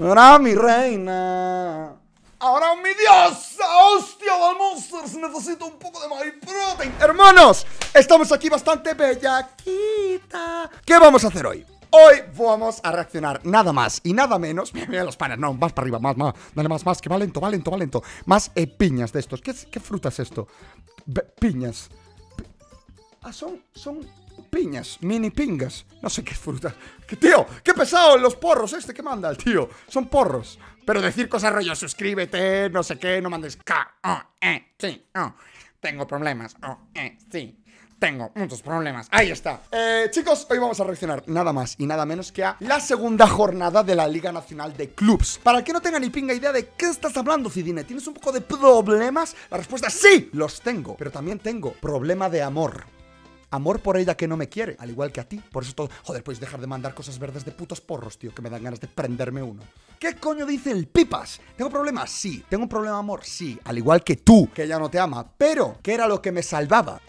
Ahora mi reina. Ahora mi diosa. Hostia, Bad Monsters. Necesito un poco de MyProtein. Hermanos, estamos aquí bastante bellaquita. ¿Qué vamos a hacer hoy? Hoy vamos a reaccionar nada más y nada menos. Mira, mira los panes, no, más para arriba, más, dale más, que va lento, va lento, va lento. Más piñas de estos. ¿Qué fruta es esto? Piñas. Son piñas, mini pingas. No sé qué fruta. Tío, qué pesado los porros que manda el tío. Son porros. Pero decir cosas rollo, suscríbete, no sé qué, no mandes K, sí, tengo problemas, sí. Tengo muchos problemas, ahí está. Chicos, hoy vamos a reaccionar nada más y nada menos que a la segunda jornada de la Liga Nacional de Clubs. Para el que no tenga ni pinga idea de qué estás hablando, Cidine, ¿tienes un poco de problemas? La respuesta es sí, los tengo, pero también tengo problema de amor. Amor por ella que no me quiere, al igual que a ti. Por eso todo... Joder, podéis dejar de mandar cosas verdes de putos porros, tío, que me dan ganas de prenderme uno. ¿Qué coño dice el Pipas? ¿Tengo problemas? Sí. ¿Tengo un problema de amor? Sí. Al igual que tú, que ella no te ama, pero que era lo que me salvaba.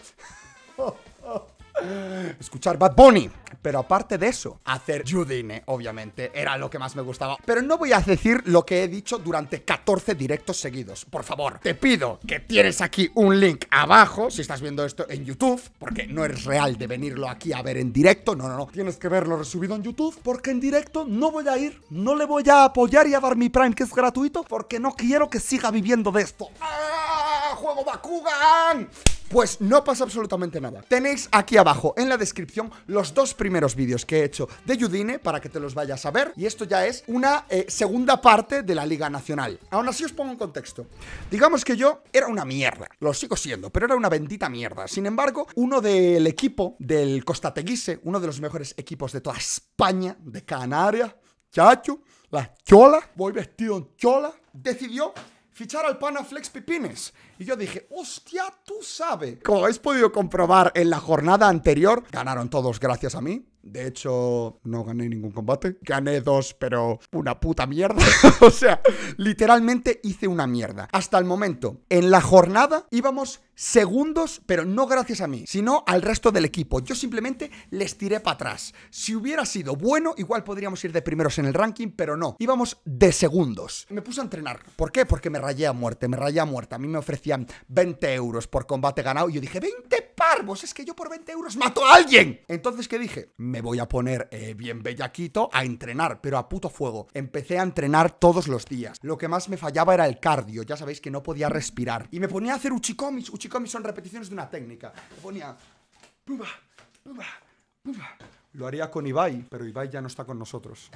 Escuchar Bad Bunny. Pero aparte de eso, hacer Judine, obviamente, era lo que más me gustaba. Pero no voy a decir lo que he dicho durante 14 directos seguidos. Por favor, te pido que tienes aquí un link abajo, si estás viendo esto en YouTube, porque no es real de venirlo aquí a ver en directo. No, no, no. Tienes que verlo resubido en YouTube, porque en directo no voy a ir, no le voy a apoyar y a dar mi Prime, que es gratuito, porque no quiero que siga viviendo de esto. ¡Ah! ¡Juego Bakugan! Pues no pasa absolutamente nada. Tenéis aquí abajo en la descripción los dos primeros vídeos que he hecho de Judine para que te los vayas a ver. Y esto ya es una segunda parte de la Liga Nacional. Aún así os pongo en contexto. Digamos que yo era una mierda. Lo sigo siendo, pero era una bendita mierda. Sin embargo, uno del equipo del Costa Teguise, uno de los mejores equipos de toda España, de Canarias, chacho, la chola, voy vestido en chola, decidió fichar al pana FlexCidine. Y yo dije, hostia, tú sabes. Como habéis podido comprobar en la jornada anterior, ganaron todos gracias a mí. De hecho, no gané ningún combate. Gané dos, pero una puta mierda. O sea, literalmente hice una mierda. Hasta el momento, en la jornada íbamos segundos, pero no gracias a mí, sino al resto del equipo. Yo simplemente les tiré para atrás. Si hubiera sido bueno, igual podríamos ir de primeros en el ranking, pero no. Íbamos de segundos. Me puse a entrenar. ¿Por qué? Porque me rayé a muerte, me rayé a muerte. A mí me ofrecían 20 euros por combate ganado y yo dije, 20 parvos, es que yo por 20 euros mato a alguien. Entonces, ¿qué dije? Me voy a poner bien bellaquito a entrenar, pero a puto fuego. Empecé a entrenar todos los días. Lo que más me fallaba era el cardio. Ya sabéis que no podía respirar. Y me ponía a hacer uchikomis. Uchikomis son repeticiones de una técnica. Me ponía... Lo haría con Ibai, pero Ibai ya no está con nosotros.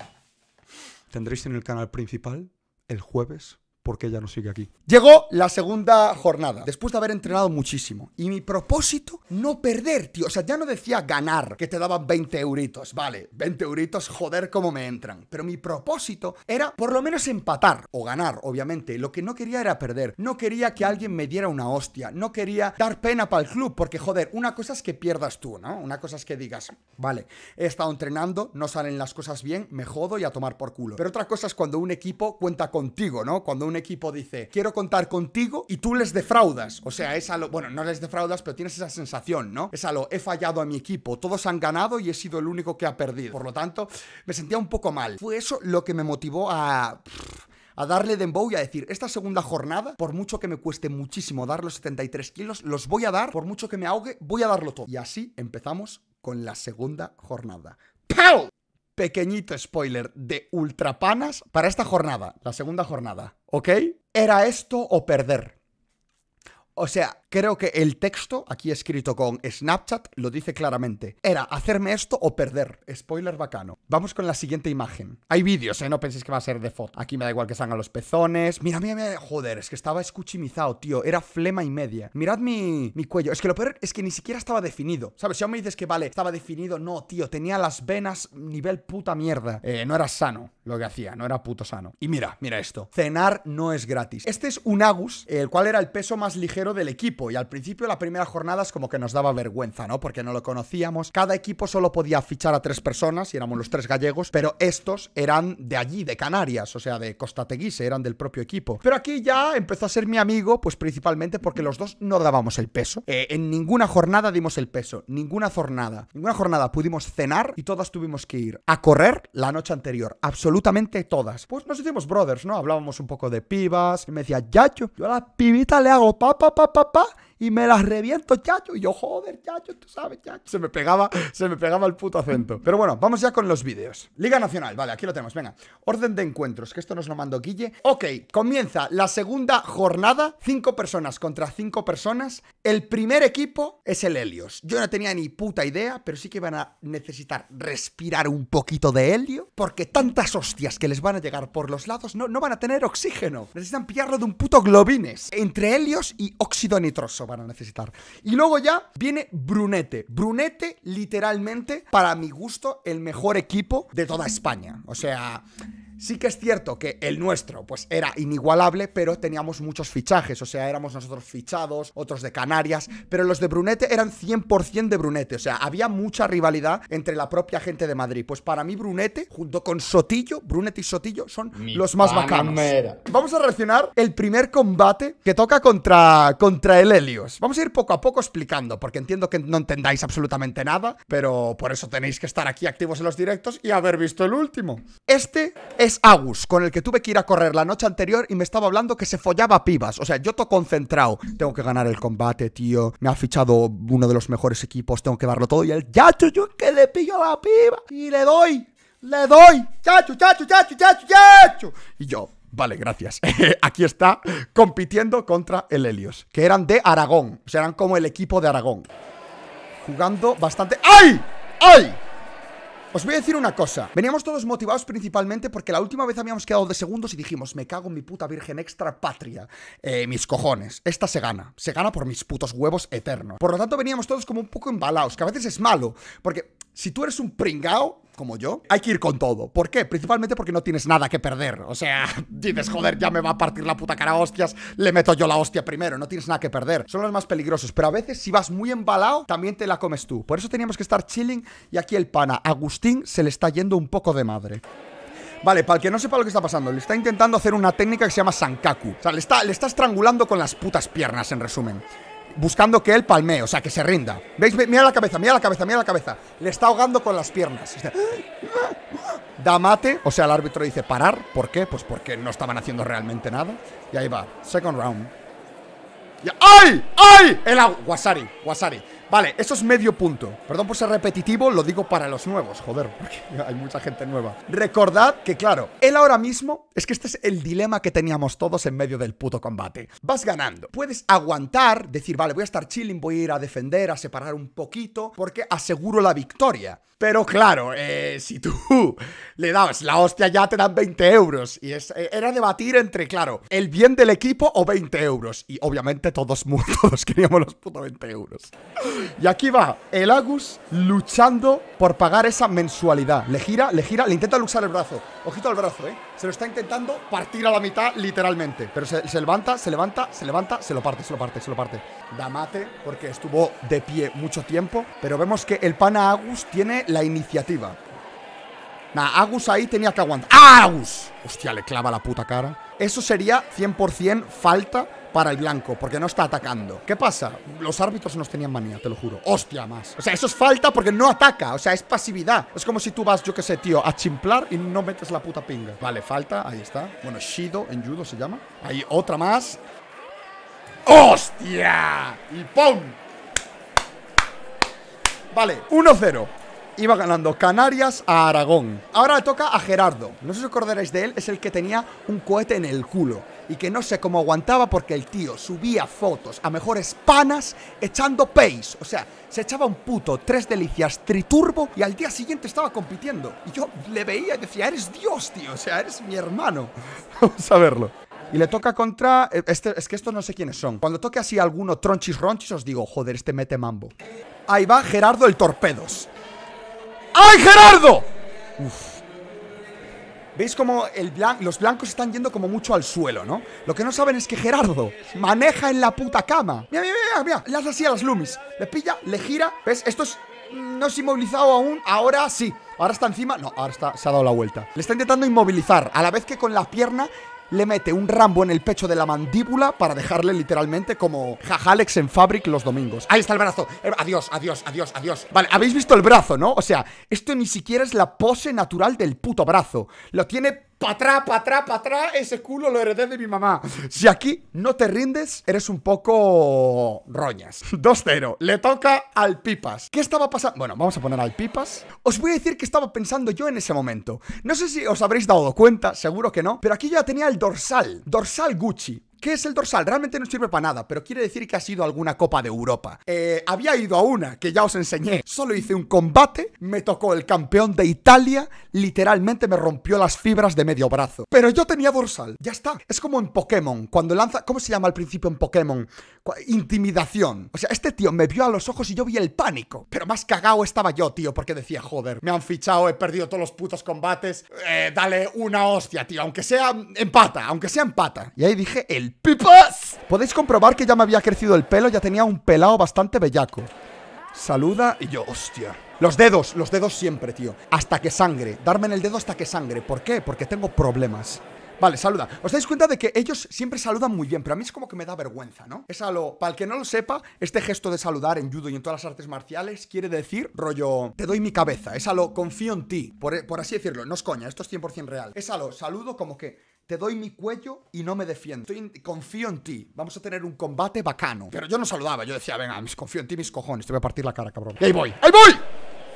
Tendréis en el canal principal el jueves... porque ya no sigue aquí. Llegó la segunda jornada, después de haber entrenado muchísimo. Y mi propósito, no perder, tío. O sea, ya no decía ganar, que te daban 20 euritos. Vale, 20 euritos, joder, cómo me entran. Pero mi propósito era, por lo menos, empatar. O ganar, obviamente. Lo que no quería era perder. No quería que alguien me diera una hostia. No quería dar pena para el club. Porque, joder, una cosa es que pierdas tú, ¿no? Una cosa es que digas, vale, he estado entrenando, no salen las cosas bien, me jodo y a tomar por culo. Pero otra cosa es cuando un equipo cuenta contigo, ¿no? Cuando un equipo dice, quiero contar contigo y tú les defraudas, o sea, es a lo... Bueno, no les defraudas, pero tienes esa sensación, ¿no? Es a lo, he fallado a mi equipo, todos han ganado y he sido el único que ha perdido. Por lo tanto, me sentía un poco mal. Fue eso lo que me motivó a darle dembow y a decir, esta segunda jornada, por mucho que me cueste muchísimo dar los 73 kilos, los voy a dar, por mucho que me ahogue, voy a darlo todo. Y así empezamos con la segunda jornada. ¡Pow! Pequeñito spoiler de ultrapanas para esta jornada, la segunda jornada, ¿ok? Era esto o perder. O sea, creo que el texto, aquí escrito con Snapchat, lo dice claramente. Era hacerme esto o perder. Spoiler bacano. Vamos con la siguiente imagen. Hay vídeos, ¿eh? No penséis que va a ser de foto. Aquí me da igual que salgan los pezones. Mira, mira, mira. Joder, es que estaba escuchimizado, tío. Era flema y media. Mirad mi cuello. Es que lo peor es que ni siquiera estaba definido. ¿Sabes? Si aún me dices que, vale, estaba definido, no, tío. Tenía las venas nivel puta mierda. No era sano lo que hacía. No era puto sano. Y mira, mira esto. Cenar no es gratis. Este es un Agus, el cual era el peso más ligero del equipo. equipo y al principio las primeras jornadas como que nos daba vergüenza, ¿no? Porque no lo conocíamos. Cada equipo solo podía fichar a 3 personas y éramos los 3 gallegos, pero estos eran de allí, de Canarias, o sea, de Costa Teguise, eran del propio equipo. Pero aquí ya empezó a ser mi amigo, pues principalmente porque los dos no dábamos el peso. En ninguna jornada dimos el peso, ninguna jornada pudimos cenar y todas tuvimos que ir a correr la noche anterior, absolutamente todas. Pues nos hicimos brothers, ¿no? Hablábamos un poco de pibas, y me decía, Yacho, yo a las pibitas le hago pa, y me las reviento, Yacho. Y yo, joder, Yacho, tú sabes, Yacho. Se me pegaba el puto acento. Pero bueno, vamos ya con los vídeos. Liga Nacional, vale, aquí lo tenemos, venga. Orden de encuentros, que esto nos lo mandó Guille. Ok, comienza la segunda jornada. 5 personas contra 5 personas. El primer equipo es el Helios. Yo no tenía ni puta idea, pero sí que van a necesitar respirar un poquito de helio, porque tantas hostias que les van a llegar por los lados, no van a tener oxígeno. Necesitan pillarlo de un puto globines. Entre helios y óxido nitroso van a necesitar. Y luego ya viene Brunete. Brunete, literalmente, para mi gusto, el mejor equipo de toda España. O sea, sí que es cierto que el nuestro, pues, era inigualable, pero teníamos muchos fichajes. O sea, éramos nosotros fichados, otros de Canarias, pero los de Brunete eran 100% de Brunete. O sea, había mucha rivalidad entre la propia gente de Madrid. Pues para mí Brunete, junto con Sotillo, Brunete y Sotillo son los más bacanos. Vamos a reaccionar el primer combate que toca contra el Helios. Vamos a ir poco a poco explicando, porque entiendo que no entendáis absolutamente nada, pero por eso tenéis que estar aquí activos en los directos y haber visto el último. Este es Agus, con el que tuve que ir a correr la noche anterior y me estaba hablando que se follaba pibas. O sea, yo estoy concentrado. Tengo que ganar el combate, tío. Me ha fichado uno de los mejores equipos. Tengo que darlo todo. Y el Yacho, yo es que le pillo a la piba y le doy. Le doy. Yacho, yacho, yacho, yacho, yacho. Y yo, vale, gracias. Aquí está, compitiendo contra el Helios, que eran de Aragón. O sea, eran como el equipo de Aragón. Jugando bastante. ¡Ay! ¡Ay! Os voy a decir una cosa, veníamos todos motivados principalmente porque la última vez habíamos quedado de segundos y dijimos, me cago en mi puta virgen extra patria, mis cojones, esta se gana por mis putos huevos eternos. Por lo tanto veníamos todos como un poco embalados, que a veces es malo, porque si tú eres un pringao como yo, hay que ir con todo. ¿Por qué? Principalmente porque no tienes nada que perder. O sea, dices, joder, ya me va a partir la puta cara a hostias, le meto yo la hostia primero. No tienes nada que perder. Son los más peligrosos. Pero a veces, si vas muy embalado, también te la comes tú. Por eso teníamos que estar chilling. Y aquí el pana, Agustín, se le está yendo un poco de madre. Vale, para el que no sepa lo que está pasando, le está intentando hacer una técnica que se llama Sankaku. O sea, le está estrangulando con las putas piernas, en resumen. Buscando que él palmee, o sea, que se rinda. ¿Veis? Mira la cabeza, mira la cabeza, mira la cabeza. Le está ahogando con las piernas. Da mate, o sea, el árbitro dice parar. ¿Por qué? Pues porque no estaban haciendo realmente nada. Y ahí va, second round. ¡Ay! ¡Ay! El agua, wasari, wasari. Vale, eso es medio punto. Perdón por ser repetitivo, lo digo para los nuevos, joder, porque hay mucha gente nueva. Recordad que, claro, él ahora mismo, es que este es el dilema que teníamos todos en medio del puto combate. Vas ganando, puedes aguantar, decir, vale, voy a estar chilling, voy a ir a defender, a separar un poquito, porque aseguro la victoria. Pero claro, si tú le dabas la hostia ya te dan 20 euros. Y era debatir entre, claro, el bien del equipo o 20 euros. Y obviamente todos queríamos los putos 20 euros. Y aquí va el Agus luchando por pagar esa mensualidad. Le gira, le intenta luxar el brazo. Ojito al brazo, ¿eh? Se lo está intentando partir a la mitad, literalmente. Pero se levanta, se lo parte. Da mate, porque estuvo de pie mucho tiempo. Pero vemos que el pana Agus tiene la iniciativa. Nah, Agus ahí tenía que aguantar. ¡Ah, Agus! Hostia, le clava la puta cara. Eso sería 100% falta para el blanco, porque no está atacando. ¿Qué pasa? Los árbitros nos tenían manía, te lo juro. Hostia, más. O sea, eso es falta porque no ataca. O sea, es pasividad. Es como si tú vas, yo qué sé, tío, a chimplar y no metes la puta pinga. Vale, falta, ahí está. Bueno, Shido en judo se llama. Ahí otra más. ¡Hostia! Y ¡pum! Vale, 1-0. Iba ganando Canarias a Aragón. Ahora le toca a Gerardo. No sé si os acordaréis de él, es el que tenía un cohete en el culo y que no sé cómo aguantaba porque el tío subía fotos a mejores panas echando pace. O sea, se echaba un puto 3 delicias triturbo y al día siguiente estaba compitiendo. Y yo le veía y decía, eres Dios, tío. O sea, eres mi hermano. Vamos a verlo. Y le toca contra... es que estos no sé quiénes son. Cuando toque así alguno tronchis ronchis os digo, joder, este mete mambo. Ahí va Gerardo el Torpedos. ¡Ay, Gerardo! Uf. Veis como los blancos están yendo como mucho al suelo, ¿no? Lo que no saben es que Gerardo maneja en la puta cama. Mira, mira, mira, mira. Le hace así a las Lumis. Le pilla, le gira. ¿Ves? Esto es... no es inmovilizado aún. Ahora sí. Ahora está encima. No, ahora está, se ha dado la vuelta. Le está intentando inmovilizar. A la vez que con la pierna le mete un Rambo en el pecho de la mandíbula para dejarle literalmente como Jajalex en Fabric los domingos. Ahí está el brazo. Adiós, adiós, adiós, adiós. Vale, habéis visto el brazo, ¿no? O sea, esto ni siquiera es la pose natural del puto brazo. Lo tiene... para atrás, para atrás, para atrás. Ese culo lo heredé de mi mamá. Si aquí no te rindes, eres un poco roñas. 2-0. Le toca al Pipas. ¿Qué estaba pasando? Bueno, vamos a poner al Pipas. Os voy a decir qué estaba pensando yo en ese momento. No sé si os habréis dado cuenta, seguro que no, pero aquí yo ya tenía el dorsal. Dorsal Gucci. ¿Qué es el dorsal? Realmente no sirve para nada, pero quiere decir que ha sido alguna Copa de Europa. Había ido a una, que ya os enseñé. Solo hice un combate, me tocó el campeón de Italia, literalmente me rompió las fibras de medio brazo. Pero yo tenía dorsal, ya está. Es como en Pokémon, cuando lanza... ¿Cómo se llama al principio en Pokémon? Intimidación. O sea, este tío me vio a los ojos y yo vi el pánico. Pero más cagao estaba yo, tío, porque decía, joder, me han fichado, he perdido todos los putos combates. Dale una hostia, tío, aunque sea empata, aunque sea empata. Y ahí dije, el Pipas. Podéis comprobar que ya me había crecido el pelo. Ya tenía un pelado bastante bellaco. Saluda y yo, hostia. Los dedos siempre, tío. Hasta que sangre, darme en el dedo hasta que sangre. ¿Por qué? Porque tengo problemas. Vale, saluda. ¿Os dais cuenta de que ellos siempre saludan muy bien? Pero a mí es como que me da vergüenza, ¿no? Es algo... Para el que no lo sepa, este gesto de saludar en judo y en todas las artes marciales quiere decir, rollo, te doy mi cabeza. Es algo, confío en ti, por así decirlo. No es coña, esto es 100% real. Es algo, saludo como que... te doy mi cuello y no me defiendo. Confío en ti. Vamos a tener un combate bacano. Pero yo no saludaba. Yo decía, venga, confío en ti, mis cojones. Te voy a partir la cara, cabrón. Y ahí voy. ¡Ahí voy!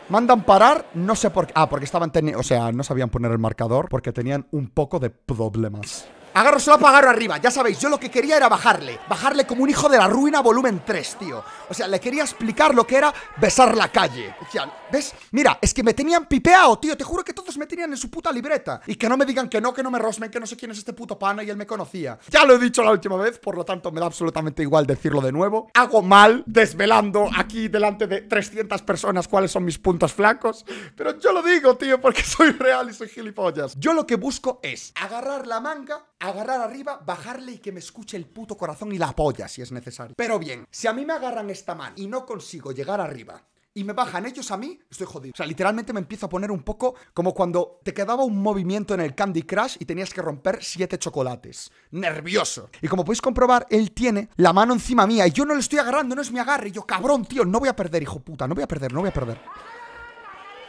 Mandan parar. No sé por qué. Ah, porque estaban teniendo... O sea, no sabían poner el marcador porque tenían un poco de problemas. Agarro solapa, agarro arriba. Ya sabéis, yo lo que quería era bajarle. Bajarle como un hijo de la ruina volumen 3, tío. O sea, le quería explicar lo que era besar la calle. Decían, ¿ves? Mira, es que me tenían pipeado, tío. Te juro que todos me tenían en su puta libreta. Y que no me digan que no me rosmen, que no sé quién es este puto pana y él me conocía. Ya lo he dicho la última vez, por lo tanto me da absolutamente igual decirlo de nuevo. Hago mal desvelando aquí delante de 300 personas cuáles son mis puntos flacos. Pero yo lo digo, tío, porque soy real y soy gilipollas. Yo lo que busco es agarrar la manga... agarrar arriba, bajarle y que me escuche el puto corazón y la polla si es necesario. Pero bien, si a mí me agarran esta mano y no consigo llegar arriba y me bajan ellos a mí, estoy jodido. O sea, literalmente me empiezo a poner un poco como cuando te quedaba un movimiento en el Candy Crush y tenías que romper 7 chocolates. Nervioso. Y como podéis comprobar, él tiene la mano encima mía y yo no le estoy agarrando, no es mi agarre. Y yo, cabrón, tío, no voy a perder, hijo puta, no voy a perder, no voy a perder.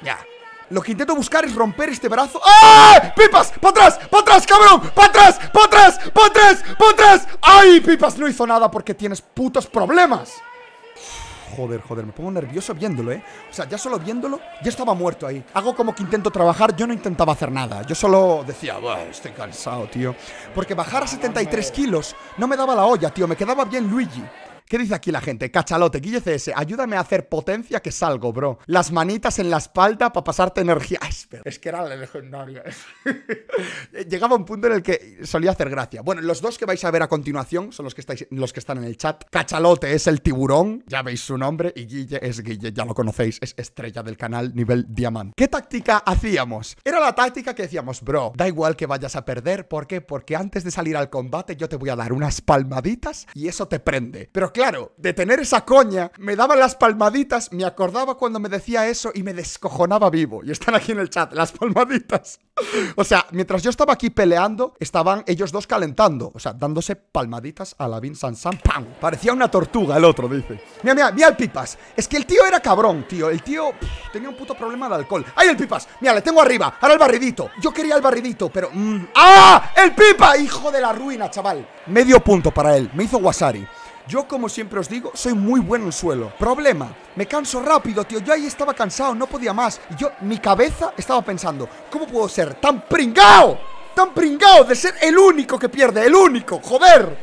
Ya. Lo que intento buscar es romper este brazo. ¡Ah! ¡Pipas! ¡Para atrás, cabrón! ¡Para atrás! ¡Para atrás! ¡Para atrás! ¡Para atrás! ¡Ay, Pipas! No hizo nada porque tienes putos problemas. Joder, joder, me pongo nervioso viéndolo, ¿eh? O sea, ya solo viéndolo, ya estaba muerto ahí. Hago como que intento trabajar, yo no intentaba hacer nada. Yo solo decía, bueno, estoy cansado, tío. Porque bajar a 73 kilos no me daba la olla, tío. Me quedaba bien Luigi. ¿Qué dice aquí la gente? Cachalote, Guille CS, ayúdame a hacer potencia que salgo, bro. Las manitas en la espalda para pasarte energía. Ay, es que era la legendaria. Llegaba un punto en el que solía hacer gracia. Bueno, los dos que vais a ver a continuación son los que están en el chat. Cachalote es el tiburón, ya veis su nombre. Y Guille es Guille, ya lo conocéis. Es estrella del canal, nivel diamante. ¿Qué táctica hacíamos? Era la táctica que decíamos, bro, da igual que vayas a perder. ¿Por qué? Porque antes de salir al combate yo te voy a dar unas palmaditas y eso te prende. Pero claro, de tener esa coña, me daban las palmaditas, me acordaba cuando me decía eso y me descojonaba vivo. Y están aquí en el chat, las palmaditas. O sea, mientras yo estaba aquí peleando, estaban ellos dos calentando. O sea, dándose palmaditas a la Vin San San. ¡Pam! Parecía una tortuga el otro, dice. Mira, mira, mira el Pipas. Es que el tío era cabrón, tío. El tío tenía un puto problema de alcohol. ¡Ahí el Pipas! Mira, le tengo arriba. Ahora el barridito. Yo quería el barridito, pero... ¡Ah! ¡El Pipa! Hijo de la ruina, chaval. Medio punto para él. Me hizo wasari. Yo, como siempre os digo, soy muy bueno en suelo. Problema, me canso rápido, tío. Yo ahí estaba cansado, no podía más. Y yo, mi cabeza estaba pensando, ¿cómo puedo ser tan pringao? Tan pringao de ser el único que pierde. El único, joder.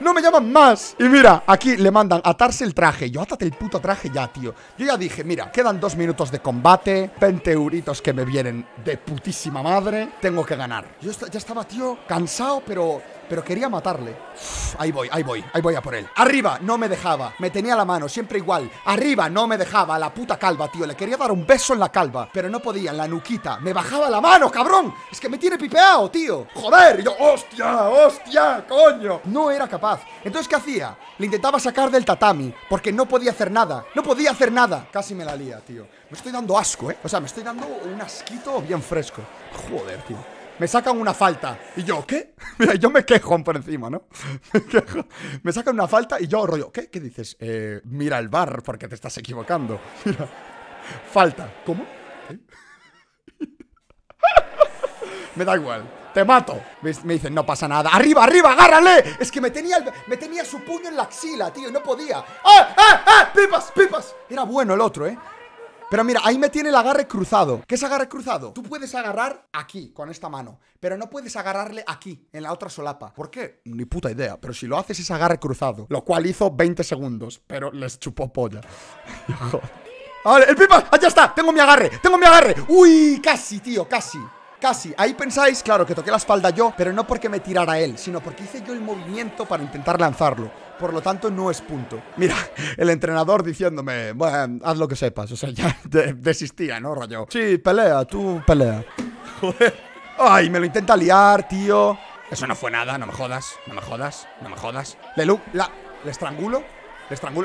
No me llaman más. Y mira, aquí le mandan atarse el traje. Yo, átate el puto traje ya, tío. Yo ya dije, mira, quedan 2 minutos de combate, 20 euritos que me vienen de putísima madre. Tengo que ganar. Yo ya estaba, tío, cansado, pero... pero quería matarle. Uf, ahí voy a por él. Arriba, no me dejaba. Me tenía la mano, siempre igual. Arriba, no me dejaba. La puta calva, tío. Le quería dar un beso en la calva, pero no podía, en la nuquita. Me bajaba la mano, cabrón. Es que me tiene pipeado, tío. Joder, yo, hostia, coño. No era capaz. Entonces, ¿qué hacía? Le intentaba sacar del tatami, porque no podía hacer nada. No podía hacer nada. Casi me la lía, tío. Me estoy dando asco, O sea, me estoy dando un asquito bien fresco. Joder, tío. Me sacan una falta. ¿Y yo qué? Mira, yo me quejo por encima, ¿no? Me quejo. Me sacan una falta y yo rollo. ¿Qué? ¿Qué dices? Mira el VAR porque te estás equivocando. Mira. Falta. ¿Cómo? ¿Eh? Me da igual. Te mato. Me dicen, no pasa nada. ¡Arriba, arriba! ¡Agárrale! Es que me tenía su puño en la axila, tío. No podía. ¡Ah! ¡Ah! ¡Ah! ¡Pipas! ¡Pipas! Era bueno el otro, Pero mira, ahí me tiene el agarre cruzado. ¿Qué es agarre cruzado? Tú puedes agarrar aquí, con esta mano, pero no puedes agarrarle aquí, en la otra solapa. ¿Por qué? Ni puta idea, pero si lo haces es agarre cruzado. Lo cual hizo 20 segundos, pero les chupó polla. Vale, el pipa, allá está, tengo mi agarre. Uy, casi, tío, casi. Ahí pensáis, claro, que toqué la espalda yo, pero no porque me tirara él, sino porque hice yo el movimiento para intentar lanzarlo. Por lo tanto, no es punto. Mira, el entrenador diciéndome, bueno, haz lo que sepas. O sea, ya desistía, ¿no, rollo? Sí, pelea, tú pelea. Joder. Ay, me lo intenta liar, tío. Eso no fue nada, no me jodas. Le estrangulo.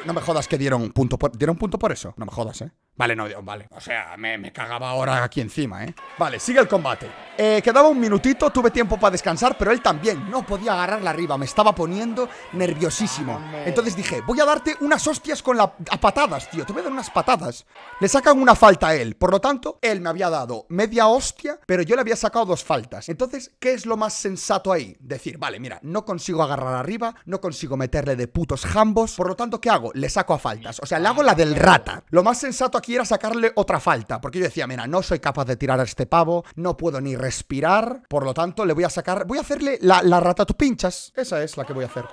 No me jodas que dieron punto por eso. No me jodas, Vale, no, vale. O sea, me cagaba ahora aquí encima, Vale, sigue el combate. Quedaba un minutito, tuve tiempo para descansar, pero él también no podía agarrarla arriba. Me estaba poniendo nerviosísimo. Entonces dije, voy a darte unas hostias a patadas, tío. Te voy a dar unas patadas. Le sacan una falta a él. Por lo tanto, él me había dado media hostia, pero yo le había sacado dos faltas. Entonces, ¿qué es lo más sensato ahí? Decir, vale, mira, no consigo agarrar arriba, no consigo meterle de putos jambos. Por lo tanto, ¿qué hago? Le saco a faltas. O sea, le hago la del rata. Lo más sensato aquí era sacarle otra falta, porque yo decía, mira, no soy capaz de tirar a este pavo, no puedo ni respirar, por lo tanto le voy a sacar. Voy a hacerle la rata tú pinchas. Esa es la que voy a hacer.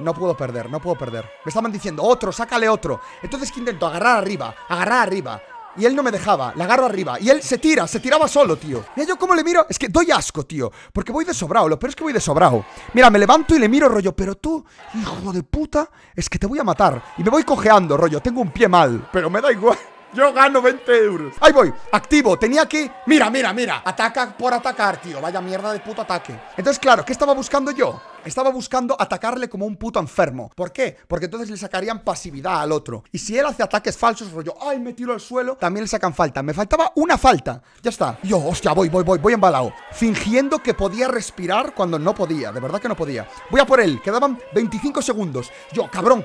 No puedo perder. Me estaban diciendo, otro, sácale otro. Entonces, ¿qué intento? Agarrar arriba. Y él no me dejaba, la agarro arriba. Y él se tiraba solo, tío. Mira yo cómo le miro. Es que doy asco, tío, porque voy de sobrado. Lo peor es que voy de sobrado. Mira, me levanto y le miro rollo, pero tú, hijo de puta, es que te voy a matar. Y me voy cojeando, rollo, tengo un pie mal, pero me da igual. Yo gano 20 euros. Ahí voy, activo, tenía que... Mira, ataca por atacar, tío. Vaya mierda de puto ataque. Entonces, claro, ¿qué estaba buscando yo? Estaba buscando atacarle como un puto enfermo. ¿Por qué? Porque entonces le sacarían pasividad al otro. Y si él hace ataques falsos, rollo, ay, me tiro al suelo, también le sacan falta. Me faltaba una falta. Ya está. Yo, hostia, voy embalado. Fingiendo que podía respirar cuando no podía. De verdad que no podía. Voy a por él. Quedaban 25 segundos. Yo, cabrón.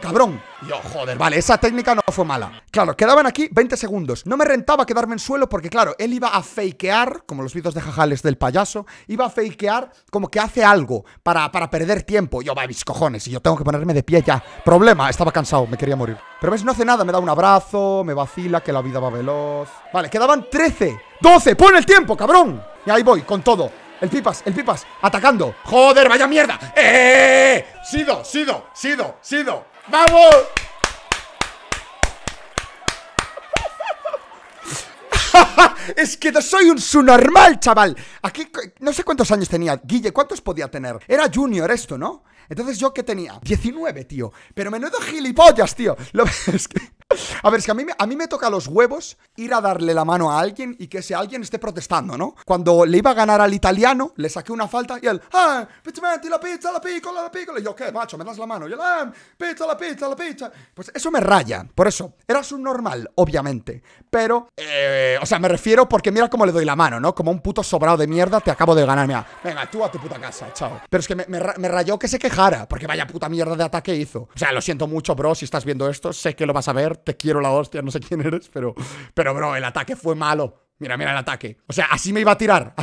Yo, joder, vale, esa técnica no fue mala. Claro, quedaban aquí 20 segundos. No me rentaba quedarme en suelo porque, claro, él iba a fakear, como los vídeos de jajales del payaso, iba a fakear como que hace algo para perder tiempo. Yo, va, mis cojones, y yo tengo que ponerme de pie ya. Problema, estaba cansado, me quería morir. Pero ves, no hace nada, me da un abrazo, me vacila, que la vida va veloz. Vale, quedaban 13, 12, pon el tiempo, cabrón. Y ahí voy, con todo. El pipas, atacando. Joder, vaya mierda. Sido. ¡Vamos! Es que no soy un subnormal, chaval. Aquí, no sé cuántos años tenía Guille, ¿cuántos podía tener? Era junior esto, ¿no? Entonces, ¿yo qué tenía? 19, tío. Pero menudo gilipollas, tío. Es que... A ver, es que a mí me toca los huevos ir a darle la mano a alguien y que ese alguien esté protestando, ¿no? Cuando le iba a ganar al italiano, le saqué una falta y él, ¡ah! Pizzamenti, la pizza. Y yo, ¿qué, macho? ¿Me das la mano? Y él, ¡ah! Pizza. Pues eso me raya. Por eso, era subnormal, obviamente. Pero, o sea, me refiero porque mira cómo le doy la mano, ¿no? Como un puto sobrado de mierda, te acabo de ganar. Mira, venga, tú a tu puta casa, chao. Pero es que me rayó que se quejara, porque vaya puta mierda de ataque hizo. O sea, lo siento mucho, bro, si estás viendo esto, sé que lo vas a ver. Te quiero la hostia, no sé quién eres, pero bro, el ataque fue malo. Mira el ataque. O sea, así me iba a tirar.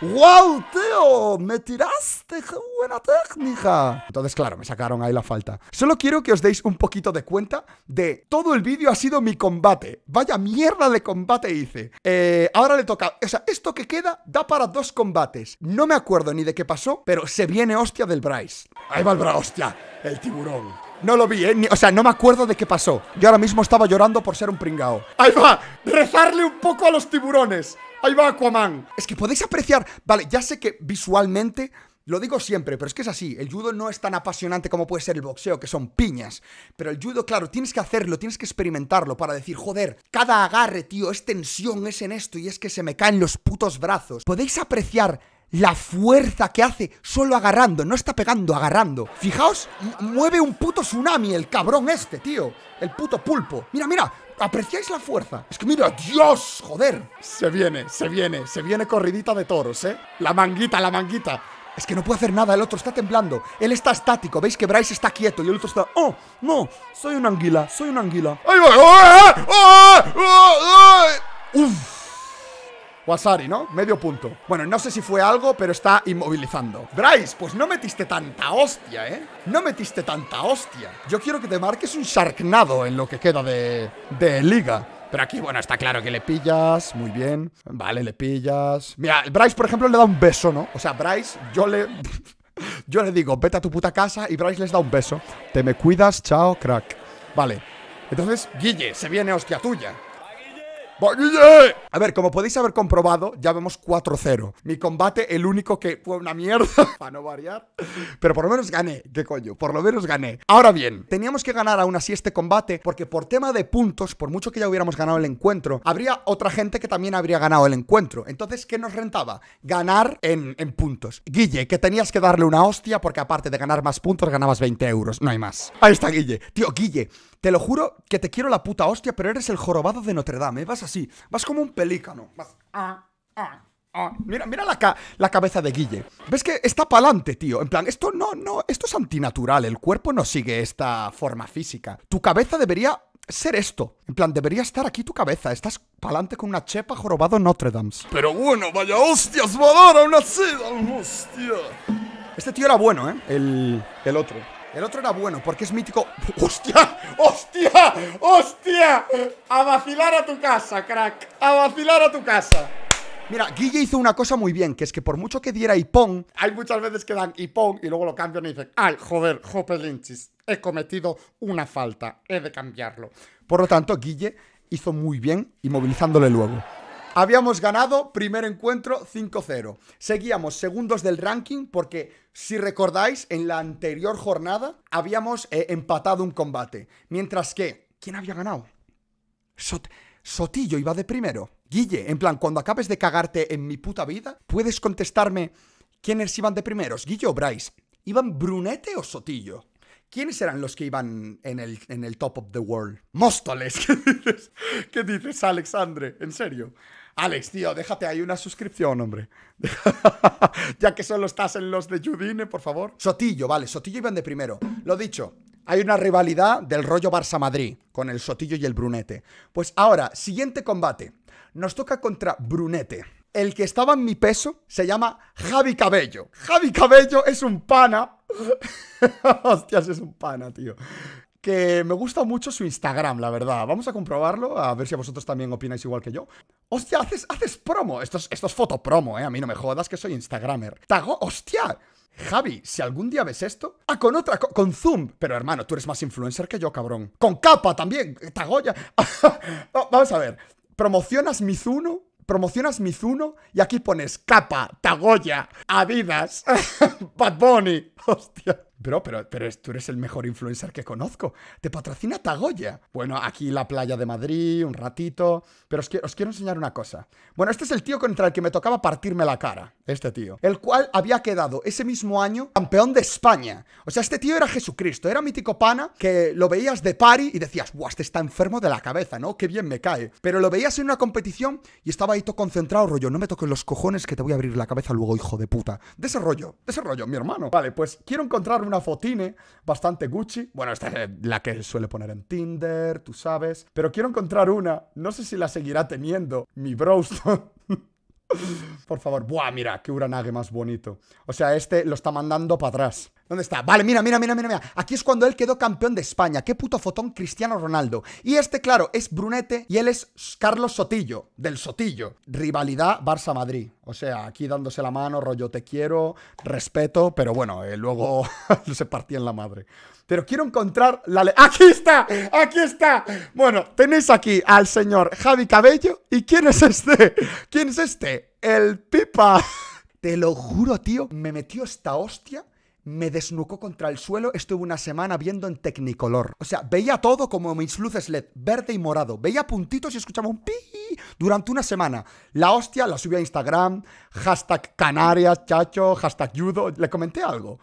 ¡Wow, tío! ¡Me tiraste! ¡Qué buena técnica! Entonces, claro, me sacaron ahí la falta. Solo quiero que os deis un poquito de cuenta de todo el vídeo ha sido mi combate. Vaya mierda de combate hice. Ahora le toca... O sea, esto que queda da para dos combates. No me acuerdo ni de qué pasó, pero se viene hostia del Bryce. Ahí va el Bryce, hostia. El tiburón. No lo vi, o sea, no me acuerdo de qué pasó. Yo ahora mismo estaba llorando por ser un pringao. Ahí va, rezarle un poco a los tiburones. Ahí va Aquaman. Es que podéis apreciar. Vale, ya sé que visualmente Lo digo siempre, pero es que es así. El judo no es tan apasionante como puede ser el boxeo, que son piñas. Pero el judo, claro, tienes que hacerlo, tienes que experimentarlo para decir, joder, cada agarre, tío, es tensión, es en esto y es que se me caen los putos brazos. Podéis apreciar la fuerza que hace solo agarrando. No está pegando, agarrando. Fijaos, mueve un puto tsunami el cabrón este, tío. El puto pulpo. Mira, mira. ¿Apreciáis la fuerza? Es que mira, Dios, joder. Se viene, se viene. Se viene corridita de toros, ¿eh? La manguita, la manguita. Es que no puede hacer nada, el otro está temblando. Él está estático, veis que Bryce está quieto. Y el otro está, oh, no, soy una anguila. Soy una anguila. ¡Ay, voy! ¡Oh, oh, oh, oh! ¡Uf! Wasari, ¿no? Medio punto. Bueno, no sé si fue algo, pero está inmovilizando. Bryce, pues no metiste tanta hostia, ¿eh? No metiste tanta hostia. Yo quiero que te marques un Sharknado en lo que queda de liga. Pero aquí, bueno, está claro que le pillas. Muy bien. Vale, le pillas. Mira, Bryce, por ejemplo, le da un beso, ¿no? O sea, Bryce, yo le digo, vete a tu puta casa, y Bryce les da un beso. Te me cuidas, chao, crack. Vale. Entonces, Guille, se viene hostia tuya. A ver, como podéis haber comprobado, ya vemos 4-0. Mi combate, el único que fue una mierda, para no variar. Pero por lo menos gané, ¿qué coño? Por lo menos gané. Ahora bien, teníamos que ganar aún así este combate, porque por tema de puntos, por mucho que ya hubiéramos ganado el encuentro, habría otra gente que también habría ganado el encuentro. Entonces, ¿qué nos rentaba? Ganar en puntos. Guille, que tenías que darle una hostia, porque aparte de ganar más puntos, ganabas 20 euros. No hay más. Ahí está Guille. Tío, Guille, te lo juro que te quiero la puta hostia, pero eres el jorobado de Notre Dame. Vas a sí, vas como un pelícano. Vas. Mira, mira la cabeza de Guille. ¿Ves que está pa'lante, tío? En plan, esto no, no, esto es antinatural. El cuerpo no sigue esta forma física. Tu cabeza debería ser esto. En plan, debería estar aquí tu cabeza. Estás pa'lante con una chepa jorobado Notre Dame. Pero bueno, vaya hostias, va a dar a una seda. Hostia. Este tío era bueno, ¿eh? El otro. El otro era bueno, porque es mítico. ¡Hostia! ¡Hostia! ¡Hostia! A vacilar a tu casa, crack. A vacilar a tu casa. Mira, Guille hizo una cosa muy bien, que es que por mucho que diera hipón, hay muchas veces que dan hipón y luego lo cambian y dicen, ay, joder, jopelinchis, he cometido una falta, he de cambiarlo. Por lo tanto, Guille hizo muy bien inmovilizándole luego. Habíamos ganado primer encuentro 5-0. Seguíamos segundos del ranking porque, si recordáis, en la anterior jornada habíamos empatado un combate. Mientras que, ¿quién había ganado? Sotillo iba de primero. Guille, en plan, cuando acabes de cagarte en mi puta vida, ¿puedes contestarme quiénes iban de primeros? ¿Guille o Bryce? ¿Iban Brunete o Sotillo? ¿Quiénes eran los que iban en el top of the world? ¡Móstoles! ¿Qué dices, Alexandre? ¿En serio? Alex, tío, déjate ahí una suscripción, hombre. Ya que solo estás en los de Judine, por favor. Sotillo, vale, Sotillo iban de primero. Lo dicho, hay una rivalidad del rollo Barça-Madrid con el Sotillo y el Brunete. Pues ahora, siguiente combate. Nos toca contra Brunete. El que estaba en mi peso se llama Javi Cabello. Javi Cabello es un pana... Hostias, es un pana, tío. Que me gusta mucho su Instagram, la verdad. Vamos a comprobarlo, a ver si vosotros también opináis igual que yo. Hostia, haces promo. Esto es fotopromo, a mí no me jodas que soy instagramer. Hostia, Javi, si algún día ves esto... Ah, con otra, con Zoom. Pero hermano, tú eres más influencer que yo, cabrón. Con capa también, Tagoya. No, vamos a ver. ¿Promocionas Mizuno? Promocionas Mizuno y aquí pones capa, Tagoya, Adidas, Bad Bunny. Hostia. Bro, pero tú eres el mejor influencer que conozco. Te patrocina Tagoya. Bueno, aquí la playa de Madrid, un ratito. Pero os quiero enseñar una cosa. Bueno, este es el tío contra el que me tocaba partirme la cara. Este tío. El cual había quedado ese mismo año campeón de España. O sea, este tío era Jesucristo. Era mítico pana que lo veías de pari y decías, buah, este está enfermo de la cabeza, ¿no? Qué bien me cae. Pero lo veías en una competición y estaba ahí todo concentrado, rollo, no me toques los cojones que te voy a abrir la cabeza luego, hijo de puta. De ese rollo, mi hermano. Vale, pues quiero encontrar una fotine bastante Gucci. Bueno, esta es la que suele poner en Tinder, tú sabes. Pero quiero encontrar una, no sé si la seguirá teniendo mi Browston. Por favor, buah, mira, qué Uranage más bonito. O sea, este lo está mandando para atrás. ¿Dónde está? Vale, mira, mira, mira, mira. Aquí es cuando él quedó campeón de España. Qué puto fotón Cristiano Ronaldo. Y este, claro, es Brunete y él es Carlos Sotillo, del Sotillo. Rivalidad Barça-Madrid. O sea, aquí dándose la mano, rollo te quiero, respeto, pero bueno, luego se partían la madre. Pero quiero encontrar la... ¡Aquí está! ¡Aquí está! Bueno, tenéis aquí al señor Javi Cabello. ¿Y quién es este? ¿Quién es este? El Pipa... Te lo juro, tío. Me metió esta hostia, me desnucó contra el suelo. Estuve una semana viendo en Technicolor. O sea, veía todo como mis luces LED, verde y morado. Veía puntitos y escuchaba un pi durante una semana. La hostia, la subí a Instagram. Hashtag Canarias, chacho. Hashtag judo. Le comenté algo.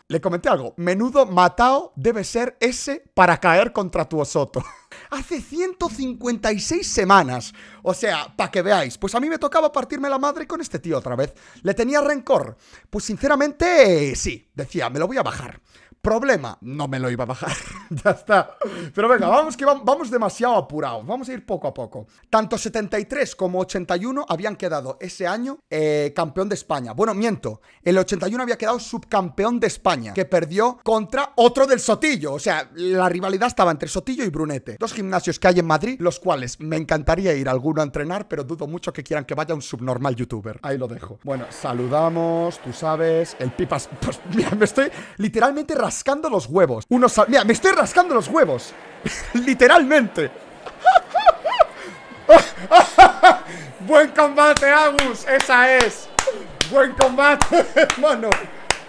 Menudo matao debe ser ese para caer contra tu osoto. Hace 156 semanas. O sea, para que veáis. Pues a mí me tocaba partirme la madre con este tío otra vez. ¿Le tenía rencor? Pues sinceramente, sí. Decía, me lo voy a bajar. Problema, no me lo iba a bajar. Ya está. Pero venga, vamos que vamos demasiado apurados. Vamos a ir poco a poco. Tanto 73 como 81 habían quedado ese año campeón de España. Bueno, miento. El 81 había quedado subcampeón de España, que perdió contra otro del Sotillo. O sea, la rivalidad estaba entre Sotillo y Brunete. Dos gimnasios que hay en Madrid, los cuales me encantaría ir alguno a entrenar, pero dudo mucho que quieran que vaya un subnormal youtuber. Ahí lo dejo. Bueno, saludamos, tú sabes. El Pipas... Pues, mira, me estoy literalmente rascando los huevos. Mira, me estoy rascando los huevos. Literalmente. Buen combate, Agus. Esa es. Buen combate, hermano.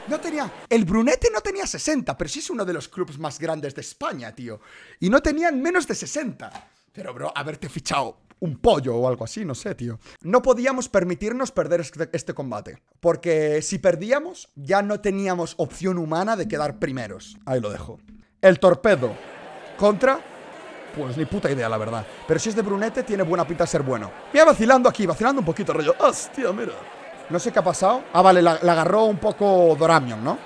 No tenía... El Brunete no tenía 60, pero sí es uno de los clubes más grandes de España, tío. Y no tenían menos de 60. Pero, bro, haberte fichado un pollo o algo así, no sé, tío. No podíamos permitirnos perder este combate, porque si perdíamos ya no teníamos opción humana de quedar primeros. Ahí lo dejo. El Torpedo contra... Pues ni puta idea, la verdad. Pero si es de Brunete, tiene buena pinta de ser bueno. Mira, vacilando aquí, vacilando un poquito, rollo. Hostia, mira. No sé qué ha pasado. Ah, vale, la agarró un poco Doramion, ¿no?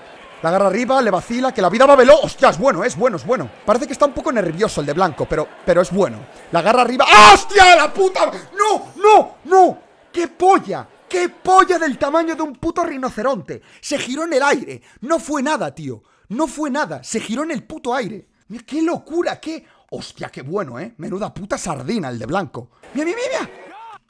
La agarra arriba, le vacila, que la vida va veloz. ¡Hostia, es bueno, es bueno, es bueno! Parece que está un poco nervioso el de blanco, pero es bueno. La agarra arriba. ¡Ah, hostia, la puta! ¡No, no, no! ¡Qué polla! ¡Qué polla del tamaño de un puto rinoceronte! Se giró en el aire. No fue nada, tío. No fue nada. Se giró en el puto aire. Mira, ¡qué locura! ¡Qué... hostia, qué bueno, eh! Menuda puta sardina el de blanco. ¡Mira, mira, mira!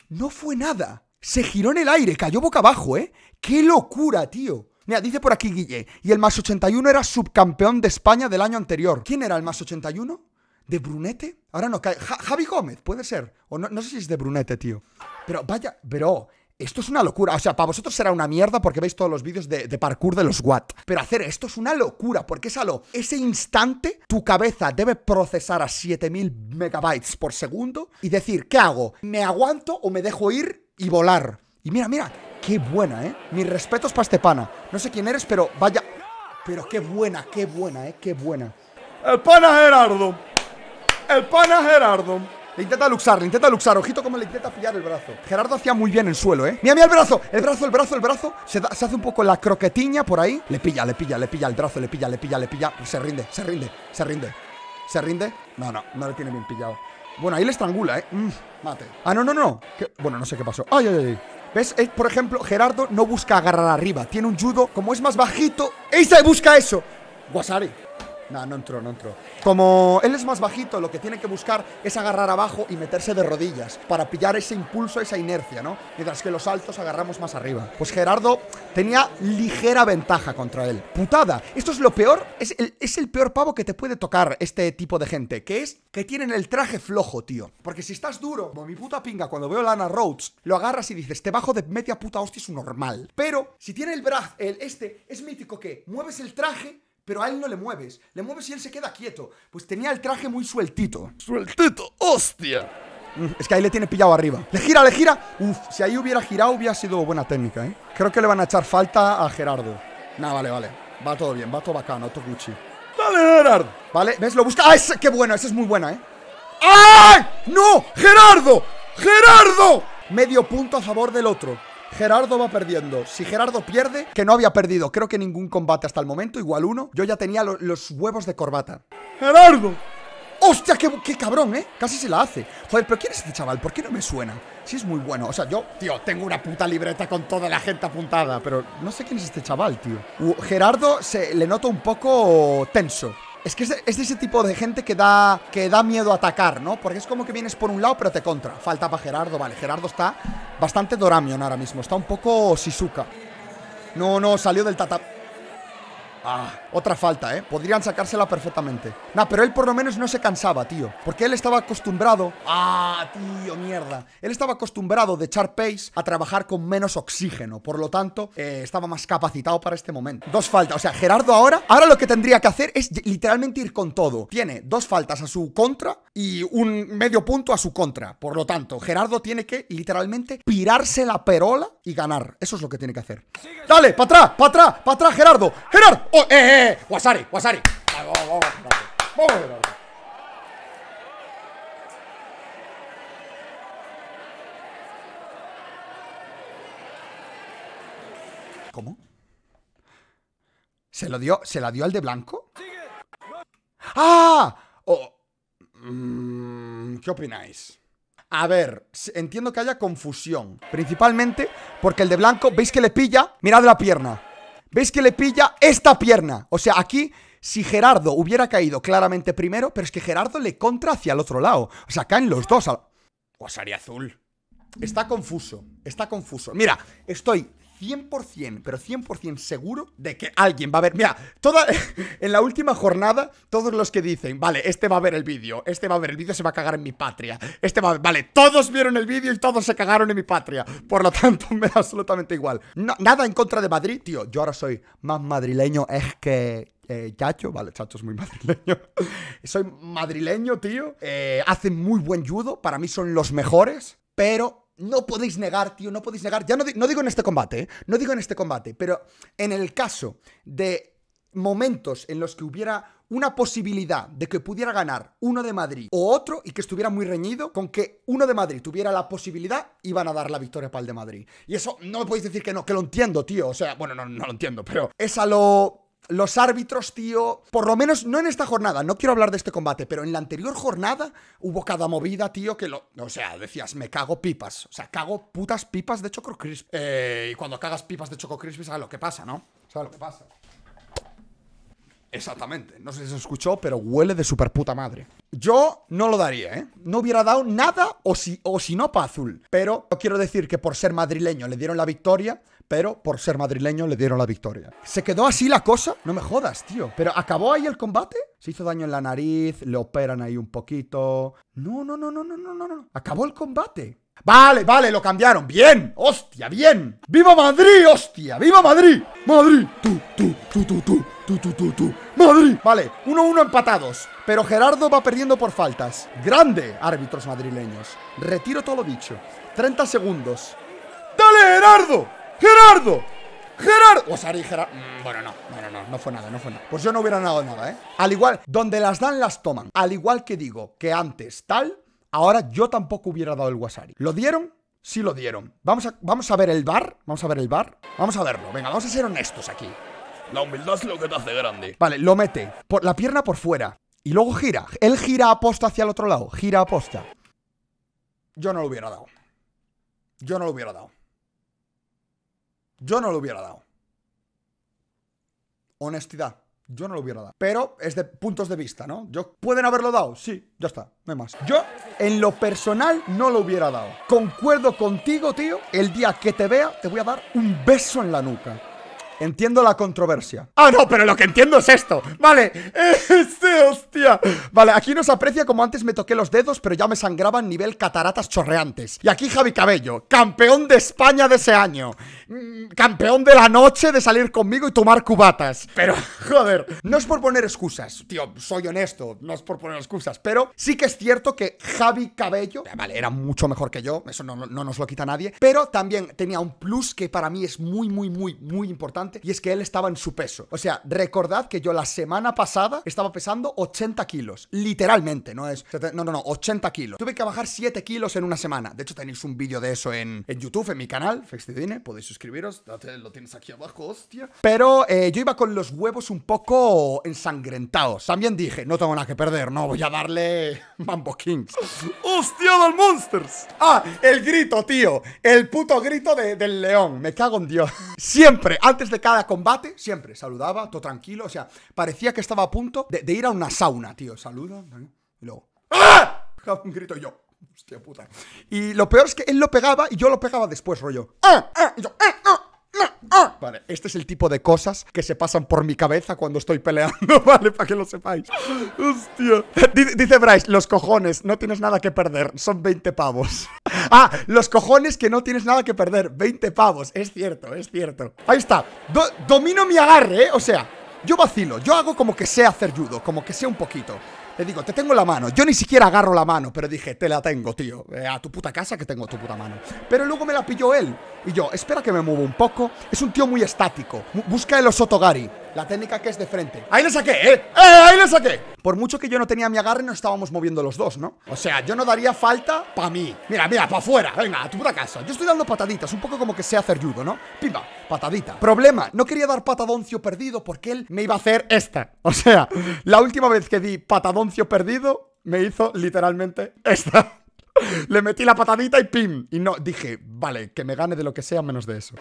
No fue nada. Se giró en el aire. Cayó boca abajo, eh. ¡Qué locura, tío! Mira, dice por aquí Guille, y el más 81 era subcampeón de España del año anterior. ¿Quién era el más 81? ¿De Brunete? Ahora no cae. Javi Gómez, puede ser. O no, no sé si es de Brunete, tío. Pero vaya, pero esto es una locura. O sea, para vosotros será una mierda porque veis todos los vídeos de parkour de los Watt. Pero hacer esto es una locura, porque es algo. Ese instante, tu cabeza debe procesar a 7000 megabytes por segundo y decir, ¿qué hago? ¿Me aguanto o me dejo ir y volar? Y mira, mira. Qué buena, ¿eh? Mis respetos para este pana. No sé quién eres, pero vaya... Pero qué buena, ¿eh? Qué buena. El pana Gerardo. El pana Gerardo. Le intenta luxar. Ojito como le intenta pillar el brazo. Gerardo hacía muy bien el suelo, ¿eh? Mira, mira el brazo. El brazo, el brazo, el brazo. Se hace un poco la croquetiña por ahí. Le pilla, le pilla, le pilla el brazo. Le pilla, le pilla, le pilla. Se rinde, se rinde, se rinde. ¿Se rinde? No, no, no le tiene bien pillado. Bueno, ahí le estrangula, ¿eh? Mate. Ah, no, no, no. ¿Qué? Bueno, no sé qué pasó. Ay, ay, ay. ¿Ves? Por ejemplo, Gerardo no busca agarrar arriba. Tiene un judo, como es más bajito, ¡esa busca eso! Wasari. No, no entró, no entró. Como él es más bajito, lo que tiene que buscar es agarrar abajo y meterse de rodillas para pillar ese impulso, esa inercia, ¿no? Mientras que los altos agarramos más arriba. Pues Gerardo tenía ligera ventaja contra él. Putada. Esto es lo peor, es el peor pavo que te puede tocar este tipo de gente, que es que tienen el traje flojo, tío. Porque si estás duro, como mi puta pinga cuando veo Lana Rhoades, lo agarras y dices, te bajo de media puta hostia, es un normal. Pero si tiene el brazo, es mítico que mueves el traje, pero a él no le mueves. Le mueves y él se queda quieto. Pues tenía el traje muy sueltito. ¡Sueltito! ¡Hostia! Es que ahí le tiene pillado arriba. ¡Le gira, le gira! Uf, si ahí hubiera girado hubiera sido buena técnica, ¿eh? Creo que le van a echar falta a Gerardo. Nah, vale, vale. Va todo bien, va todo bacano, todo Gucci. ¡Dale, Gerardo! Vale, ¿ves? Lo busca. ¡Ah, esa! ¡Qué buena! Esa es muy buena, ¿eh? ¡Ay! ¡No! ¡Gerardo! ¡Gerardo! Medio punto a favor del otro. Gerardo va perdiendo. Si Gerardo pierde, que no había perdido, creo que ningún combate hasta el momento, igual uno. Yo ya tenía los huevos de corbata. ¡Gerardo! ¡Hostia, qué cabrón, eh! Casi se la hace. Joder, pero ¿quién es este chaval? ¿Por qué no me suena? Sí, es muy bueno. O sea, yo, tío, tengo una puta libreta con toda la gente apuntada, pero no sé quién es este chaval, tío. Gerardo se le nota un poco tenso. Es que es de ese tipo de gente que da miedo a atacar, ¿no? Porque es como que vienes por un lado, pero te contra. Falta para Gerardo, vale. Gerardo está bastante Doramion ahora mismo. Está un poco Shizuka. No, no, salió del tata... Ah, otra falta, ¿eh? Podrían sacársela perfectamente. Nah, pero él por lo menos no se cansaba, tío. Porque él estaba acostumbrado... Ah, tío, mierda. Él estaba acostumbrado de echar pace a trabajar con menos oxígeno. Por lo tanto, estaba más capacitado para este momento. Dos faltas. O sea, Gerardo ahora lo que tendría que hacer es literalmente ir con todo. Tiene dos faltas a su contra y un medio punto a su contra. Por lo tanto, Gerardo tiene que literalmente pirarse la perola y ganar. Eso es lo que tiene que hacer. Dale, para atrás, para atrás, para atrás, Gerardo. ¡Gerardo! ¡Oh, Wasari, Wasari! ¡Vamos, vamos, vamos! ¡Vamos! ¿Cómo? ¿Se la dio al de blanco? ¡Ah! Oh. ¿Qué opináis? A ver, entiendo que haya confusión. Principalmente porque el de blanco, ¿veis que le pilla? Mirad la pierna. ¿Veis que le pilla esta pierna? O sea, aquí, si Gerardo hubiera caído claramente primero, pero es que Gerardo le contra hacia el otro lado. O sea, caen los dos al... Wasari azul. Está confuso, está confuso. Mira, estoy 100%, pero 100% seguro de que alguien va a ver... Mira, en la última jornada, todos los que dicen, vale, este va a ver el vídeo, este va a ver el vídeo, se va a cagar en mi patria, vale, todos vieron el vídeo y todos se cagaron en mi patria. Por lo tanto, me da absolutamente igual. No, nada en contra de Madrid, tío. Yo ahora soy más madrileño, es que... Chacho, vale, Chacho es muy madrileño. Soy madrileño, tío. Hacen muy buen judo, para mí son los mejores, pero... No podéis negar, tío, no podéis negar. Ya no digo en este combate, no digo en este combate, pero en el caso de momentos en los que hubiera una posibilidad de que pudiera ganar uno de Madrid o otro y que estuviera muy reñido, con que uno de Madrid tuviera la posibilidad, iban a dar la victoria para el de Madrid. Y eso no me podéis decir que no, que lo entiendo, tío. O sea, bueno, no lo entiendo, pero es a lo... Los árbitros, tío, por lo menos no en esta jornada, no quiero hablar de este combate, pero en la anterior jornada hubo cada movida, tío, que lo... O sea, decías, me cago pipas, o sea, cago putas pipas de Choco Crispy. Y cuando cagas pipas de Choco Crispy, ¿sabes lo que pasa, no? ¿Sabes lo que pasa? Exactamente, no sé si se escuchó, pero huele de super puta madre. Yo no lo daría, ¿eh? No hubiera dado nada, o si no, pa' azul. Pero no quiero decir que por ser madrileño le dieron la victoria, pero por ser madrileño le dieron la victoria. ¿Se quedó así la cosa? No me jodas, tío. ¿Pero acabó ahí el combate? Se hizo daño en la nariz, le operan ahí un poquito... No. Acabó el combate. Vale, vale, lo cambiaron. Bien, hostia, bien. ¡Viva Madrid, hostia! ¡Viva Madrid! ¡Madrid! ¡Tú! ¡Madrid! Vale, 1-1 empatados. Pero Gerardo va perdiendo por faltas. ¡Grande, árbitros madrileños! Retiro todo lo dicho. 30 segundos. ¡Dale, Gerardo! ¡Gerardo! ¡Gerardo! Wasari, Gerardo... Bueno, no fue nada, Pues yo no hubiera dado nada, ¿eh? Al igual, donde las dan, las toman. Al igual que digo que antes tal... Ahora yo tampoco hubiera dado el Wasari. ¿Lo dieron? Sí lo dieron. Vamos a ver el VAR. Vamos a verlo. Venga, vamos a ser honestos aquí. La humildad es lo que te hace grande. Vale, lo mete. Por la pierna por fuera. Y luego gira. Él gira aposta hacia el otro lado. Gira aposta. Yo no lo hubiera dado. Honestidad. Yo no lo hubiera dado. Pero es de puntos de vista, ¿no? Yo, ¿pueden haberlo dado? Sí, ya está, no hay más. Yo, en lo personal, no lo hubiera dado. Concuerdo contigo, tío. El día que te vea, te voy a dar un beso en la nuca. Entiendo la controversia. Ah, no, pero lo que entiendo es esto. Vale, hostia. Vale, aquí nos aprecia como antes me toqué los dedos, pero ya me sangraban nivel cataratas chorreantes. Y aquí Javi Cabello, campeón de España de ese año. Campeón de la noche de salir conmigo y tomar cubatas. Pero, joder, no es por poner excusas. Tío, soy honesto, no es por poner excusas. Pero sí que es cierto que Javi Cabello, vale, era mucho mejor que yo. Eso no nos lo quita nadie. Pero también tenía un plus que para mí es muy importante. Y es que él estaba en su peso. O sea, recordad que yo la semana pasada estaba pesando 80 kilos. Literalmente, no es... 80 kilos. Tuve que bajar 7 kilos en una semana. De hecho, tenéis un vídeo de eso en YouTube, en mi canal, FlexCidine. Podéis suscribiros. Lo tienes aquí abajo, hostia. Pero yo iba con los huevos un poco ensangrentados. También dije, no tengo nada que perder. No voy a darle Mambo Kings. ¡Hostia, del Monsters! Ah, el grito, tío. El puto grito del león. Me cago en Dios. Siempre, antes de cada combate, siempre saludaba, todo tranquilo. O sea, parecía que estaba a punto de ir a una sauna, tío. Saluda, y luego... ¡Ah! Un grito y yo... Hostia puta. Y lo peor es que él lo pegaba y yo lo pegaba después, rollo. ¡Ah! ¡Ah! Y yo... ¡Ah! ¡Ah! ¡Ah! ¡Ah! Vale, este es el tipo de cosas que se pasan por mi cabeza cuando estoy peleando, ¿vale? Para que lo sepáis. Hostia. Dice Bryce, los cojones, no tienes nada que perder, son 20 pavos. Ah, los cojones que no tienes nada que perder, 20 pavos. Es cierto, es cierto. Ahí está. Domino mi agarre, ¿eh? O sea, yo vacilo, yo hago como que sé hacer judo, como que sé un poquito. Le digo, te tengo la mano. Yo ni siquiera agarro la mano, pero dije, te la tengo, tío. A tu puta casa que tengo tu puta mano. Pero luego me la pilló él. Y yo, espera que me mueva un poco. Es un tío muy estático. Busca el osotogari. La técnica que es de frente. ¡Ahí le saqué, eh! ¡Eh, ahí le saqué! Por mucho que yo no tenía mi agarre, no estábamos moviendo los dos, ¿no? O sea, yo no daría falta pa' mí. Mira, mira, pa' afuera. Venga, a tu puta casa. Yo estoy dando pataditas, un poco como que sé hacer judo, ¿no? Pimba, patadita. Problema, no quería dar patadoncio perdido porque él me iba a hacer esta. O sea, la última vez que di patadoncio perdido, me hizo literalmente esta. Le metí la patadita y pim. Y no, dije, vale, que me gane de lo que sea menos de eso.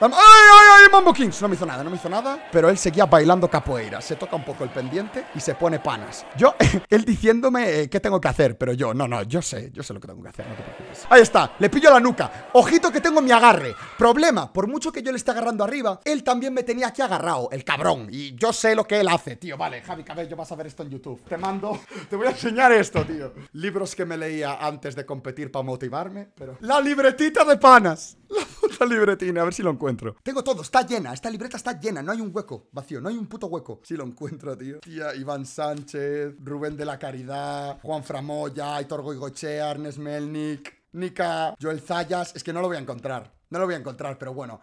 ¡Ay, ay, ay! ¡Mambo Kings! No me hizo nada, no me hizo nada. Pero él seguía bailando capoeira. Se toca un poco el pendiente y se pone panas. Yo, él diciéndome qué tengo que hacer. Pero yo, no, no, yo sé lo que tengo que hacer. No te preocupes. Ahí está, le pillo la nuca. Ojito que tengo mi agarre. Problema, por mucho que yo le esté agarrando arriba, él también me tenía aquí agarrado, el cabrón. Y yo sé lo que él hace, tío. Vale, Javi Cabello, vas a ver esto en YouTube. Te mando, te voy a enseñar esto, tío. Libros que me leía antes de competir para motivarme, pero... La libretita de panas. La puta libretina, a ver si lo encuentro. Tengo todo, está llena, esta libreta está llena. No hay un hueco vacío, no hay un puto hueco. Si lo encuentro, tío. Tía, Iván Sánchez, Rubén de la Caridad, Juan Framoya, Aitor Goigochea, Ernest Melnik, Nika, Joel Zayas. Es que no lo voy a encontrar, no lo voy a encontrar, pero bueno.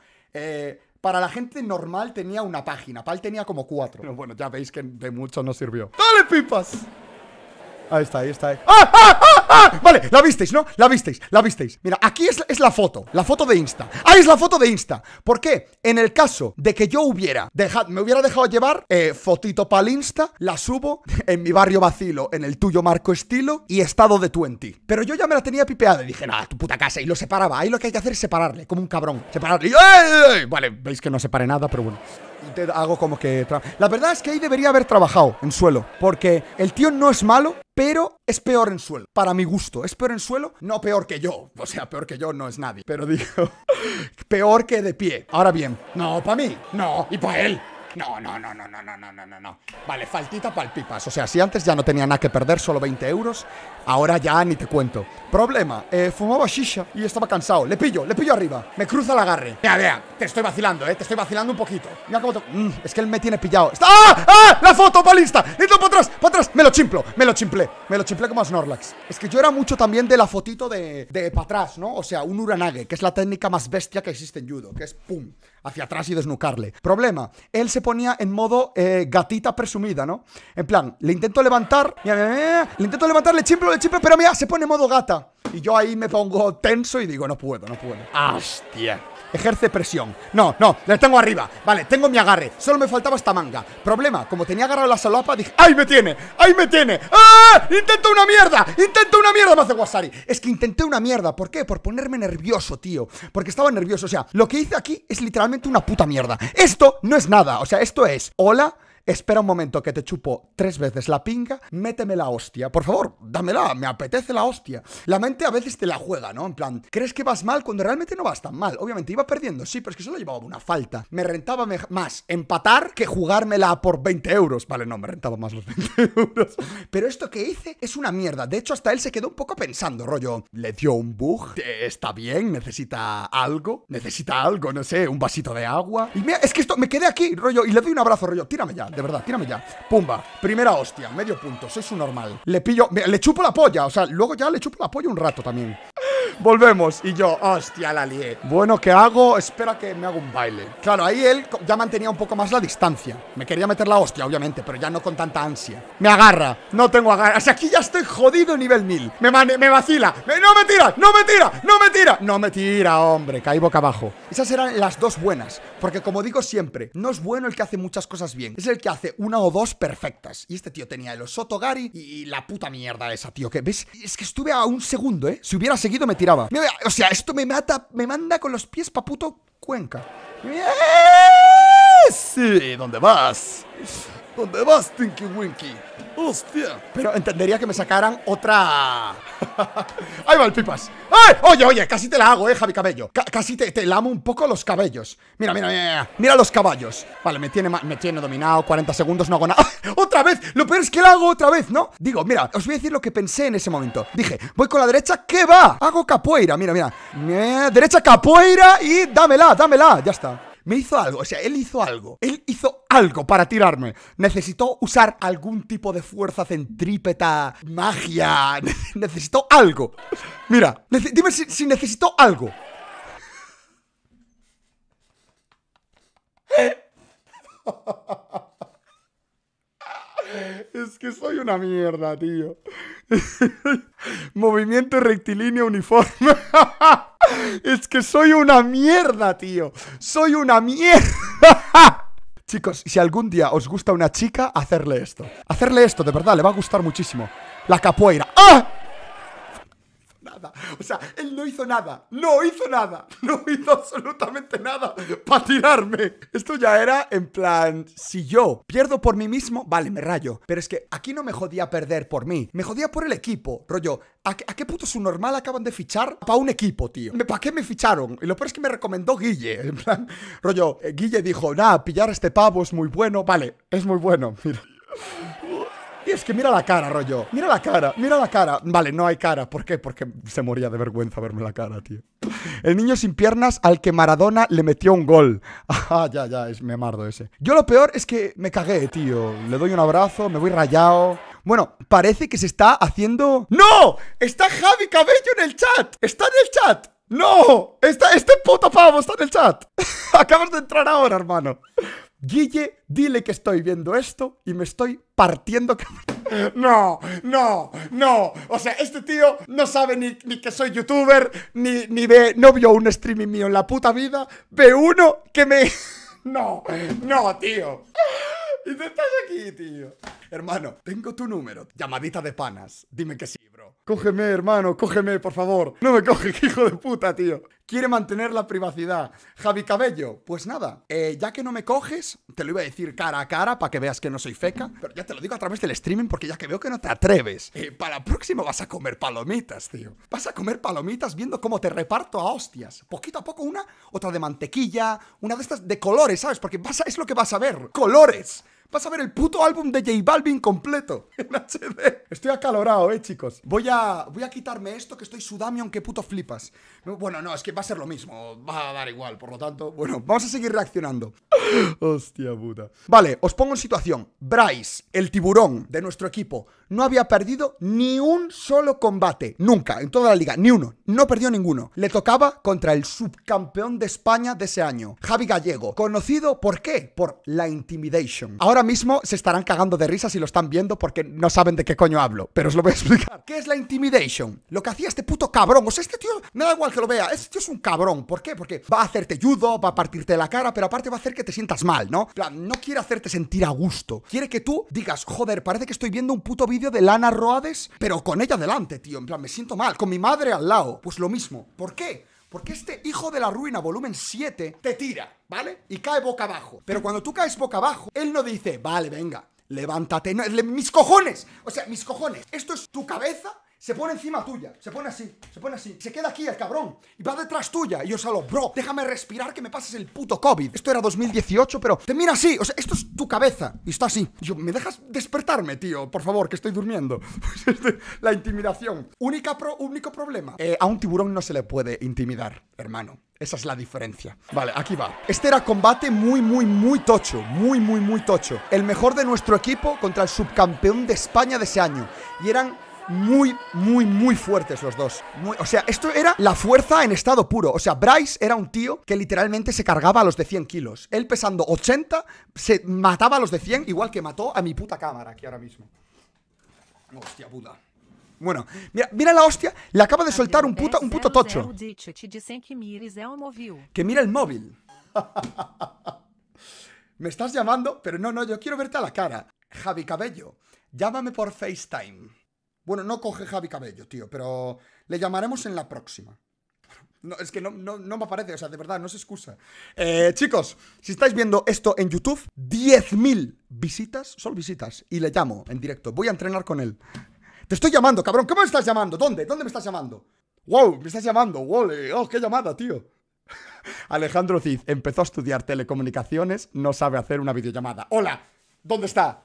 Para la gente normal tenía una página, para él tenía como 4. Pero bueno, ya veis que de mucho no sirvió. ¡Dale, pipas! Ahí está, ahí está. ¡Ah, ah, ah, ah! Vale, la visteis, ¿no? La visteis, la visteis. Mira, aquí es la foto de Insta. Ahí es la foto de Insta. ¿Por qué? En el caso de que yo hubiera dejado, me hubiera dejado llevar, fotito para el Insta, la subo en mi barrio vacilo, en el tuyo marco estilo y estado de 20. Pero yo ya me la tenía pipeada y dije, nada, tu puta casa. Y lo separaba. Ahí lo que hay que hacer es separarle, como un cabrón. Separarle. Y, ¡ay, ay! Vale, veis que no separé nada, pero bueno. Hago como que... La verdad es que ahí debería haber trabajado en suelo, porque el tío no es malo, pero es peor en suelo. Para mi gusto, es peor en suelo. No peor que yo, o sea, peor que yo no es nadie, pero digo, peor que de pie. Ahora bien, no, para mí, no, y para él. No, no, no, no, no, no, no, no, no. Vale, faltita para el pipas. O sea, si antes ya no tenía nada que perder, solo 20 euros, ahora ya ni te cuento. Problema, fumaba shisha y estaba cansado. Le pillo arriba, me cruza el agarre. Mira, mira, te estoy vacilando, te estoy vacilando un poquito. Mira cómo es que él me tiene pillado. ¡Está! ¡Ah! ¡Ah! ¡La foto palista! ¡Listo, para atrás! ¡Para atrás! Me lo chimplo, me lo chimplé. Me lo chimplé como a Snorlax. Es que yo era mucho también de la fotito de para atrás, ¿no? O sea, un uranage, que es la técnica más bestia que existe en judo, que es pum, hacia atrás y desnucarle. Problema, él se ponía en modo gatita presumida, ¿no? En plan, le intento levantar, mira, mira, mira, le intento levantar, le chimple, pero mira, se pone en modo gata. Y yo ahí me pongo tenso y digo, no puedo, no puedo. ¡Hostia! Ejerce presión. No, no, le tengo arriba. Vale, tengo mi agarre. Solo me faltaba esta manga. Problema, como tenía agarrado la solapa, dije, ¡ahí me tiene! ¡Ahí me tiene! ¡Ah! ¡Intento una mierda! ¡Intento una mierda! Me hace Wasari. Es que intenté una mierda. ¿Por qué? Por ponerme nervioso, tío. Porque estaba nervioso. O sea, lo que hice aquí es literalmente una puta mierda. Esto no es nada. O sea, esto es... Hola... Espera un momento que te chupo 3 veces la pinga, méteme la hostia. Por favor, dámela, me apetece la hostia. La mente a veces te la juega, ¿no? En plan, crees que vas mal cuando realmente no vas tan mal. Obviamente iba perdiendo, sí, pero es que solo llevaba una falta. Me rentaba más empatar que jugármela por 20 euros. Vale, no, me rentaba más los 20 euros. Pero esto que hice es una mierda. De hecho, hasta él se quedó un poco pensando, rollo, le dio un bug, está bien, necesita algo, no sé, un vasito de agua. Y mira, es que esto, me quedé aquí, rollo, y le doy un abrazo, rollo, tírame ya. De verdad, tírame ya. Pumba. Primera hostia. Medio punto. Soy su normal. Le pillo... Le chupo la polla. O sea, luego ya le chupo la polla un rato también. Volvemos. Y yo... Hostia, la lié. Bueno, ¿qué hago? Espera que me haga un baile. Claro, ahí él ya mantenía un poco más la distancia. Me quería meter la hostia, obviamente, pero ya no con tanta ansia. Me agarra. No tengo agarra. O sea, aquí ya estoy jodido nivel 1000. Me vacila. ¡No me tira! ¡No me tira! ¡No me tira! ¡No me tira, hombre! Caí boca abajo. Esas eran las dos buenas. Porque como digo siempre, no es bueno el que hace muchas cosas bien. Es el que hace 1 o 2 perfectas. Y este tío tenía el osotogari y la puta mierda esa, tío. ¿Qué ves? Es que estuve a 1 segundo, ¿eh? Si hubiera seguido me tiraba. O sea, esto me mata, me manda con los pies pa' puto Cuenca. Sí, ¿dónde vas? ¿Dónde vas, Tinky Winky? ¡Hostia! Pero entendería que me sacaran otra... ¡Ahí va el pipas! ¡Ay! Oye, oye, casi te la hago, Javi Cabello. Casi te lamo un poco los cabellos. Mira, mira, mira, mira los caballos. Vale, me tiene dominado, 40 segundos, no hago nada. ¡Otra vez! Lo peor es que la hago otra vez, ¿no? Digo, mira, os voy a decir lo que pensé en ese momento. Dije, voy con la derecha, ¿qué va? Hago capoeira, mira, mira. Derecha capoeira y dámela, dámela, ya está. Me hizo algo, o sea, él hizo algo. Él hizo algo para tirarme. Necesitó usar algún tipo de fuerza centrípeta, magia. Necesitó algo. Mira, dime si necesitó algo. Es que soy una mierda, tío. Movimiento rectilíneo uniforme. Es que soy una mierda, tío. Soy una mierda. Chicos, si algún día os gusta una chica, hacerle esto. Hacerle esto, de verdad, le va a gustar muchísimo. La capoeira. ¡Ah! Nada. O sea, él no hizo nada. No hizo nada. No hizo absolutamente nada para tirarme. Esto ya era en plan, si yo pierdo por mí mismo, vale, me rayo. Pero es que aquí no me jodía perder por mí. Me jodía por el equipo. Rollo, ¿a qué puto subnormal acaban de fichar para un equipo, tío? ¿Para qué me ficharon? Y lo peor es que me recomendó Guille. En plan, rollo, Guille dijo, nah, pillar a este pavo es muy bueno. Vale, es muy bueno, mira. Y es que mira la cara, rollo. Mira la cara, mira la cara. Vale, no hay cara. ¿Por qué? Porque se moría de vergüenza verme la cara, tío. El niño sin piernas al que Maradona le metió un gol. Ah, ya, ya, es memardo ese. Yo lo peor es que me cagué, tío. Le doy un abrazo, me voy rayado. Bueno, parece que se está haciendo... ¡No! ¡Está Javi Cabello en el chat! ¡Está en el chat! ¡No! ¡Este puto pavo está en el chat! Acabas de entrar ahora, hermano. Guille, dile que estoy viendo esto y me estoy partiendo. No, no, no. O sea, este tío no sabe ni que soy youtuber, ni ve... No vio un streaming mío en la puta vida. Ve uno que me... No, no, tío. Y tú estás aquí, tío. Hermano, tengo tu número. Llamadita de panas. Dime que sí, bro. Cógeme, hermano, cógeme, por favor. No me coge, hijo de puta, tío. Quiere mantener la privacidad. Javi Cabello, pues nada, ya que no me coges, te lo iba a decir cara a cara para que veas que no soy feca, pero ya te lo digo a través del streaming porque ya que veo que no te atreves. Para la próxima vas a comer palomitas, tío. Vas a comer palomitas viendo cómo te reparto a hostias. Poquito a poco una, otra de mantequilla, una de estas de colores, ¿sabes? Porque es lo que vas a ver, colores. Vas a ver el puto álbum de J Balvin completo en HD. Estoy acalorado, chicos. Voy a quitarme esto que estoy sudamión que puto flipas. Bueno, no, es que va a ser lo mismo. Va a dar igual, por lo tanto. Bueno, vamos a seguir reaccionando. Hostia puta. Vale, os pongo en situación. Bryce, el tiburón de nuestro equipo, no había perdido ni un solo combate. Nunca, en toda la liga, ni uno. No perdió ninguno. Le tocaba contra el subcampeón de España de ese año, Javi Gallego. Conocido, ¿por qué? Por la intimidation. Ahora mismo se estarán cagando de risa si lo están viendo porque no saben de qué coño hablo, pero os lo voy a explicar. ¿Qué es la intimidation? Lo que hacía este puto cabrón, o sea, este tío, me da igual que lo vea, este tío es un cabrón. ¿Por qué? Porque va a hacerte judo, va a partirte la cara, pero aparte va a hacer que te sientas mal, ¿no? En plan, no quiere hacerte sentir a gusto. Quiere que tú digas, joder, parece que estoy viendo un puto vídeo de Lana Rhoades, pero con ella delante, tío, en plan, me siento mal, con mi madre al lado. Pues lo mismo. ¿Por qué? Porque este hijo de la ruina, volumen 7, te tira, ¿vale? Y cae boca abajo. Pero cuando tú caes boca abajo, él no dice, vale, venga, levántate. No, mis cojones. O sea, mis cojones. Esto es tu cabeza. Se pone encima tuya, se pone así, se pone así. Se queda aquí el cabrón y va detrás tuya. Y yo solo, bro, déjame respirar que me pases el puto COVID. Esto era 2018, pero te mira así, o sea, esto es tu cabeza. Y está así, y yo, ¿me dejas despertarme, tío? Por favor, que estoy durmiendo. La intimidación. Único problema, a un tiburón no se le puede intimidar, hermano. Esa es la diferencia. Vale, aquí va. Este era combate muy, muy, muy tocho. Muy, muy, muy tocho. El mejor de nuestro equipo contra el subcampeón de España de ese año. Y eran... muy, muy, muy fuertes los dos. O sea, esto era la fuerza en estado puro. O sea, Bryce era un tío que literalmente se cargaba a los de 100 kilos. Él pesando 80, se mataba a los de 100, igual que mató a mi puta cámara aquí ahora mismo. Hostia puta. Bueno, mira, mira la hostia. Le acaba de soltar un puto tocho. Que mira el móvil. Me estás llamando, pero no, no, yo quiero verte a la cara. Javi Cabello, llámame por FaceTime. Bueno, no coge Javi Cabello, tío, pero le llamaremos en la próxima. No, es que no me aparece, o sea, de verdad, no es excusa. Chicos, si estáis viendo esto en YouTube, 10.000 visitas, son visitas, y le llamo en directo. Voy a entrenar con él. Te estoy llamando, cabrón. ¿Cómo me estás llamando? ¿Dónde? ¿Dónde me estás llamando? Wow, me estás llamando. Wow, oh, qué llamada, tío. Alejandro Cid empezó a estudiar telecomunicaciones, no sabe hacer una videollamada. Hola, ¿dónde está?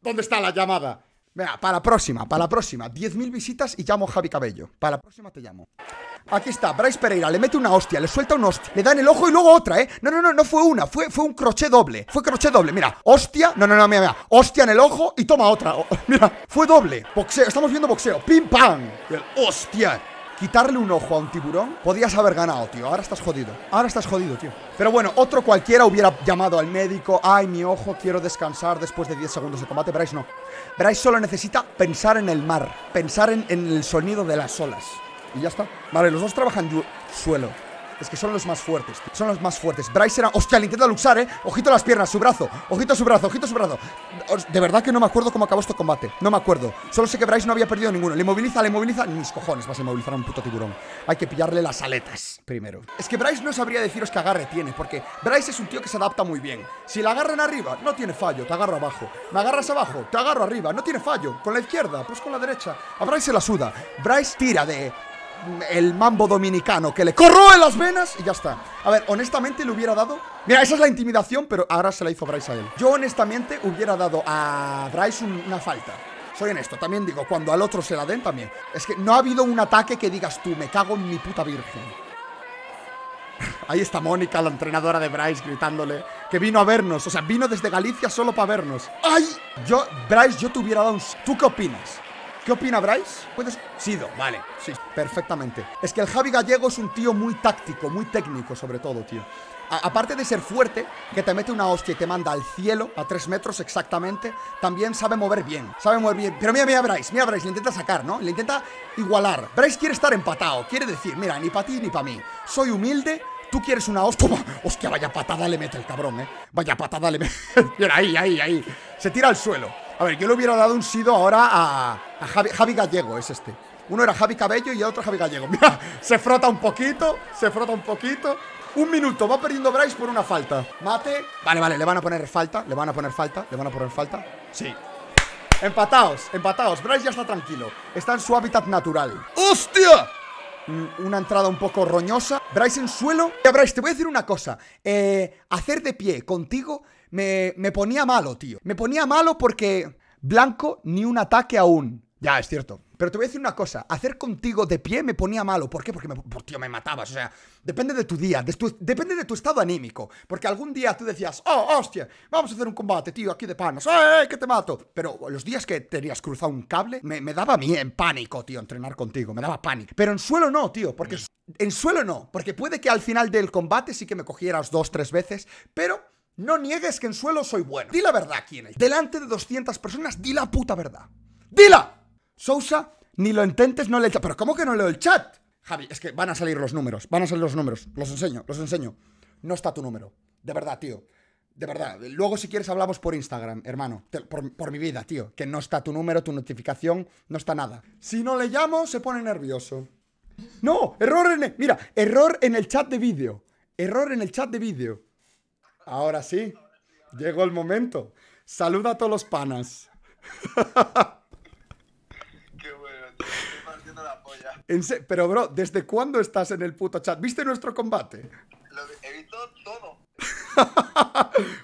¿Dónde está la llamada? Venga, para la próxima, 10.000 visitas y llamo a Javi Cabello. Para la próxima te llamo. Aquí está, Bryce Pereira, le mete una hostia, le suelta una hostia, le da en el ojo y luego otra, ¿eh? No fue una, fue un crochet doble, mira, hostia, mira, hostia en el ojo y toma otra, mira, fue doble, boxeo, estamos viendo boxeo, pim pam, hostia. Quitarle un ojo a un tiburón, podías haber ganado, tío. Ahora estás jodido, tío. Pero bueno, otro cualquiera hubiera llamado al médico. Ay, mi ojo, quiero descansar después de 10 segundos de combate. Bryce no. Bryce solo necesita pensar en el mar, pensar en el sonido de las olas. Y ya está. Vale, los dos trabajan suelo. Es que son los más fuertes, tío. Son los más fuertes. Bryce era... Hostia, le intenta luxar, ¿eh? Ojito a las piernas, su brazo. Ojito a su brazo, ojito a su brazo. De verdad que no me acuerdo cómo acabó este combate. No me acuerdo. Solo sé que Bryce no había perdido ninguno. Le moviliza... Mis cojones, vas a movilizar a un puto tiburón. Hay que pillarle las aletas primero. Es que Bryce no sabría deciros qué agarre tiene, porque Bryce es un tío que se adapta muy bien. Si la agarran arriba, no tiene fallo. Te agarro abajo. Me agarras abajo, te agarro arriba. No tiene fallo. Con la izquierda, pues con la derecha. A Bryce se la suda. Bryce tira de... el mambo dominicano que le corroe las venas y ya está. A ver, honestamente le hubiera dado... Mira, esa es la intimidación, pero ahora se la hizo Bryce a él. Yo honestamente hubiera dado a Bryce una falta. Soy honesto, también digo, cuando al otro se la den también. Es que no ha habido un ataque que digas tú, me cago en mi puta virgen. Ahí está Mónica, la entrenadora de Bryce, gritándole que vino a vernos, o sea, vino desde Galicia solo para vernos. ¡Ay! Yo, Bryce, yo te hubiera dado un... ¿Tú qué opinas? ¿Qué opina Bryce? ¿Puedes...? Sido, vale, sí, perfectamente. Es que el Javi Gallego es un tío muy táctico, muy técnico sobre todo, tío. Aparte de ser fuerte, que te mete una hostia y te manda al cielo, a 3 metros exactamente, también sabe mover bien, Pero mira Bryce, le intenta sacar, ¿no? Le intenta igualar. Bryce quiere estar empatado, quiere decir, mira, ni para ti ni para mí. Soy humilde, tú quieres una hostia. ¡Toma! Hostia, vaya patada le mete el cabrón, ¿eh? Vaya patada le mete... Mira, ahí. Se tira al suelo. A ver, yo le hubiera dado un sido ahora a Javi Gallego, es este. Uno era Javi Cabello y el otro Javi Gallego. Mira, se frota un poquito, Un minuto, va perdiendo Bryce por una falta. Mate. Vale, le van a poner falta, Sí. Empataos. Bryce ya está tranquilo. Está en su hábitat natural. ¡Hostia! Una entrada un poco roñosa. Bryce en suelo. Ya, Bryce, te voy a decir una cosa. Hacer de pie contigo... Me ponía malo, tío. Me ponía malo porque Blanco ni un ataque aún. Ya, es cierto. Pero te voy a decir una cosa. Hacer contigo de pie me ponía malo. ¿Por qué? Porque, tío, me matabas. O sea, depende de tu día. Depende de tu estado anímico. Porque algún día tú decías, oh, hostia, vamos a hacer un combate, tío, aquí de panas. ¡Eh, que te mato! Pero los días que tenías cruzado un cable, me daba a mí en pánico, tío, entrenar contigo. Me daba pánico. Pero en suelo no, tío. Porque en suelo no. Porque puede que al final del combate sí que me cogieras 2, 3 veces. Pero... no niegues que en suelo soy bueno. Di la verdad, ¿quién es? Delante de 200 personas, di la puta verdad. ¡Dila! Sousa, ni lo intentes, no le... ¿Pero cómo que no leo el chat? Javi, es que van a salir los números. Los enseño, No está tu número. De verdad, tío. Luego, si quieres, hablamos por Instagram, hermano. Por mi vida, tío. Que no está tu número, tu notificación, no está nada. Si no le llamo, se pone nervioso. ¡No! ¡Error en el... Mira, error en el chat de vídeo. Ahora sí, llegó el momento. Saluda a todos los panas. Qué bueno, tío. Estoy partiendo la polla. Pero, bro, ¿desde cuándo estás en el puto chat? ¿Viste nuestro combate? He visto todo.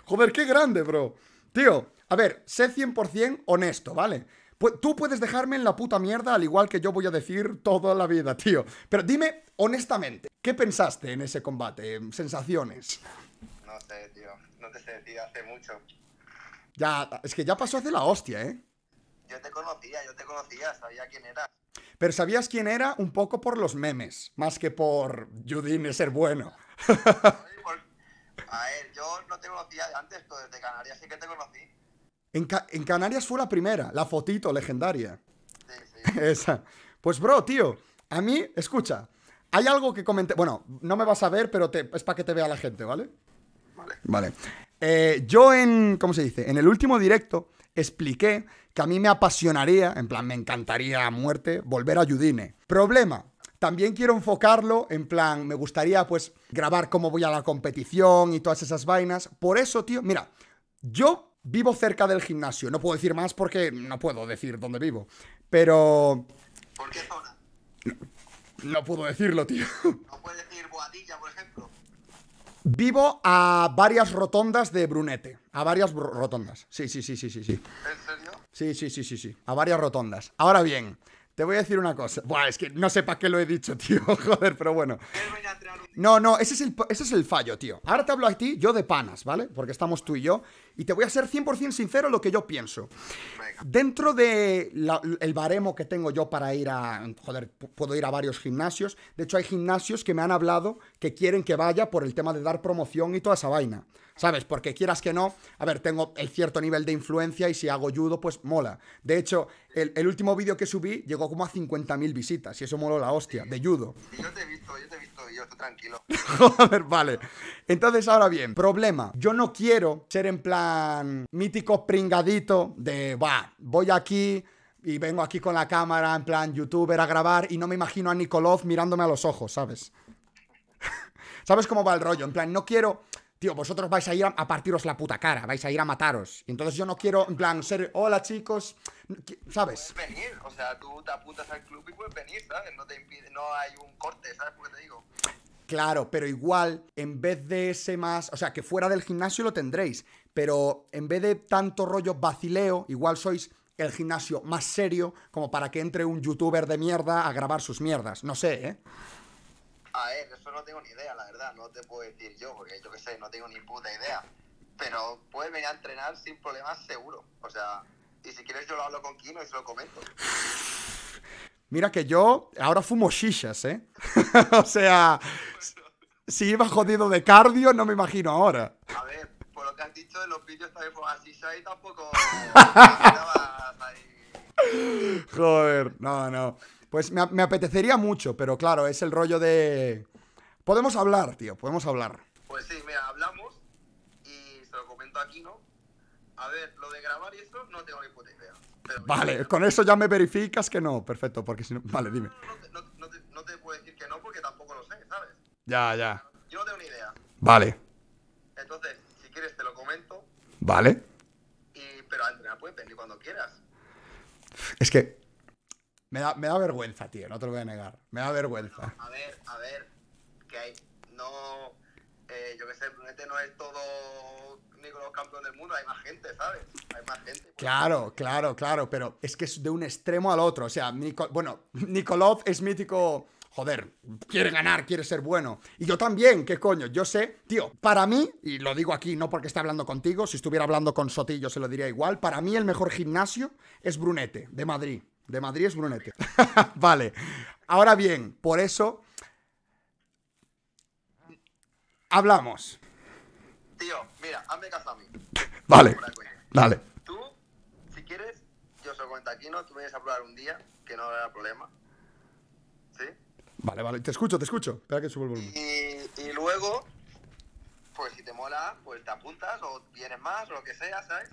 Joder, qué grande, bro. Tío, a ver, sé 100% honesto, ¿vale? Tú puedes dejarme en la puta mierda, al igual que yo voy a decir toda la vida, tío. Pero dime, honestamente, ¿qué pensaste en ese combate? Sensaciones. No sé, tío. No te sé, tío. Hace mucho. Ya, es que ya pasó hace la hostia, ¿eh? Yo te conocía. Sabía quién era. Pero sabías quién era un poco por los memes, más que por Judine ser bueno. A ver, yo no te conocía antes, pero desde Canarias sí que te conocí. En Canarias fue la primera, la fotito legendaria. Sí. Esa. Pues, bro, tío, a mí, escucha, hay algo que comenté... Bueno, no me vas a ver, pero es para que te vea la gente, ¿vale? Vale. Yo en... ¿Cómo se dice? En el último directo expliqué que a mí me apasionaría, en plan, me encantaría a muerte volver a Judine. Problema. También quiero enfocarlo en plan, me gustaría pues grabar cómo voy a la competición y todas esas vainas. Por eso, tío, mira, yo vivo cerca del gimnasio. No puedo decir más porque no puedo decir dónde vivo. Pero... ¿Por qué zona? No puedo decirlo, tío. ¿No puedes decir Boadilla, por ejemplo? Vivo a varias rotondas de Brunete. A varias rotondas. Sí. ¿En serio? Sí. A varias rotondas. Ahora bien, te voy a decir una cosa. Buah, es que no sé para qué lo he dicho, tío. Joder, pero bueno. No, ese es el fallo, tío. Ahora te hablo a ti, yo de panas, ¿vale? Porque estamos tú y yo. Y te voy a ser 100% sincero en lo que yo pienso. Venga. Dentro de el baremo que tengo yo para ir a... Joder, puedo ir a varios gimnasios. De hecho, hay gimnasios que me han hablado que quieren que vaya por el tema de dar promoción y toda esa vaina. ¿Sabes? Porque quieras que no... A ver, tengo el cierto nivel de influencia y si hago judo, pues mola. De hecho, el último vídeo que subí llegó como a 50.000 visitas. Y eso moló la hostia, de judo. Y yo te he visto, y yo estoy tranquilo. Joder, vale. Entonces, ahora bien, problema. Yo no quiero ser en plan mítico pringadito de, voy aquí y vengo aquí con la cámara en plan youtuber a grabar y no me imagino a Nicolás mirándome a los ojos, ¿sabes? ¿Sabes cómo va el rollo? En plan, no quiero, tío, vosotros vais a ir a partiros la puta cara, vais a ir a mataros. Y entonces yo no quiero, en plan, ser, hola chicos, ¿sabes? Puedes venir, o sea, tú te apuntas al club y puedes venir, ¿sabes? No te impide, no hay un corte, ¿sabes por qué te digo? Claro, pero igual, en vez de ese más... O sea, que fuera del gimnasio lo tendréis, pero en vez de tanto rollo vacileo, igual sois el gimnasio más serio como para que entre un youtuber de mierda a grabar sus mierdas. No sé, ¿eh? A ver, eso no tengo ni idea, la verdad. No te puedo decir yo, porque yo qué sé, no tengo ni puta idea. Pero puedes venir a entrenar sin problemas, seguro. O sea, y si quieres yo lo hablo con Kino y se lo comento. Mira que yo ahora fumo shishas, ¿eh? O sea, si iba jodido de cardio, no me imagino ahora. A ver, por lo que has dicho de los vídeos también fumas shisha y tampoco... Joder, no. Pues me apetecería mucho, pero claro, es el rollo de... Podemos hablar, tío, podemos hablar. Pues sí, mira, hablamos y se lo comento aquí, ¿no? A ver, lo de grabar y eso no tengo ni puta idea. Vale, con eso ya me verificas que no. Perfecto, porque si no... Vale, dime. No te puedo decir que no porque tampoco lo sé, ¿sabes? Ya. Yo no tengo ni idea. Vale. Entonces, si quieres te lo comento. Vale. Pero a entrenar puedes venir cuando quieras. Es que... Me da vergüenza, tío, no te lo voy a negar. Me da vergüenza. No, a ver. Que hay... No... yo qué sé, Brunete no es todo Nicolás campeón del mundo, hay más gente, ¿sabes? Hay más gente. Claro, pero es que es de un extremo al otro. O sea, Nicolás es mítico, joder, quiere ganar, quiere ser bueno. Y yo también, ¿qué coño? Yo sé, tío, para mí, y lo digo aquí no porque esté hablando contigo, si estuviera hablando con Sotillo se lo diría igual, para mí el mejor gimnasio es Brunete, de Madrid. De Madrid es Brunete. Vale. Ahora bien, por eso... Hablamos. Tío, mira, hazme caso a mí. Vale, dale. Tú, si quieres, yo soy con Taquino, tú me vienes a probar un día, que no habrá problema. ¿Sí? Vale, te escucho. Espera que subo el volumen. Y luego, pues si te mola, pues te apuntas o vienes más o lo que sea, ¿sabes?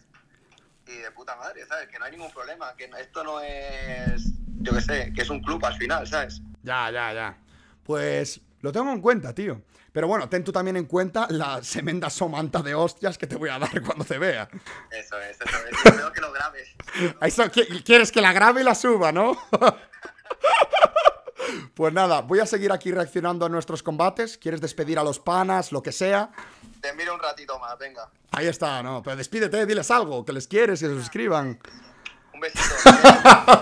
Y de puta madre, ¿sabes? Que no hay ningún problema, que esto no es, yo qué sé, que es un club al final, ¿sabes? Ya. Pues... Lo tengo en cuenta, tío. Pero bueno, ten tú también en cuenta la semenda somanta de hostias que te voy a dar cuando te vea. Eso. Yo creo que lo grabes. Eso, ¿quieres que la grabe y la suba, no? Pues nada, voy a seguir aquí reaccionando a nuestros combates. ¿Quieres despedir a los panas, lo que sea? Te miro un ratito más, venga. Ahí está, no. Pero despídete, diles algo, que les quieres, que se suscriban. Un besito.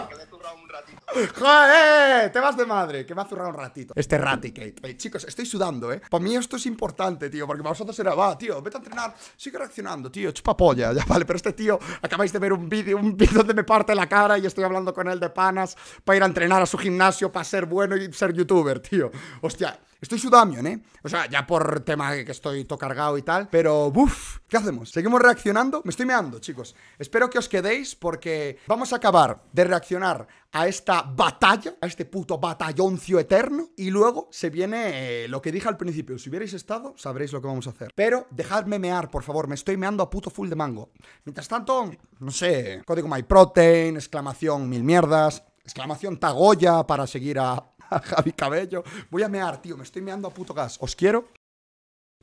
Que les zurra un ratito. ¡Joder! Te vas de madre, que me ha zurrado un ratito. Este Raticate. Chicos, estoy sudando, ¿eh? Para mí esto es importante, tío, porque para vosotros era, tío, vete a entrenar, sigue reaccionando, tío, chupa polla, ya vale, pero este tío, acabáis de ver un vídeo donde me parte la cara y estoy hablando con él de panas para ir a entrenar a su gimnasio, para ser bueno y ser youtuber, tío. Hostia, estoy sudamión, ¿eh? O sea, ya por tema que estoy todo cargado y tal, pero, uff, ¿qué hacemos? ¿Seguimos reaccionando? Me estoy meando, chicos. Espero que os quedéis porque vamos a acabar de reaccionar a esta batalla, a este puto batalloncio eterno, y luego se viene lo que dije al principio. Si hubierais estado, sabréis lo que vamos a hacer. Pero dejadme mear, por favor, me estoy meando a puto full de mango. Mientras tanto, no sé, código MyProtein, exclamación mil mierdas, exclamación Tagoya para seguir a a Javi Cabello. Voy a mear, tío, me estoy meando a puto gas. Os quiero.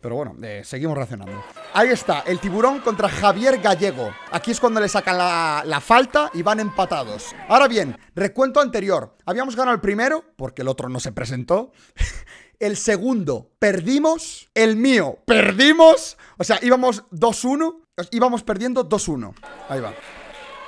Pero bueno, seguimos reaccionando. Ahí está, el tiburón contra Javier Gallego. Aquí es cuando le sacan la falta y van empatados. Ahora bien, recuento anterior. Habíamos ganado el primero, porque el otro no se presentó. El segundo, perdimos. El mío, perdimos. O sea, íbamos 2-1. Íbamos perdiendo 2-1. Ahí va.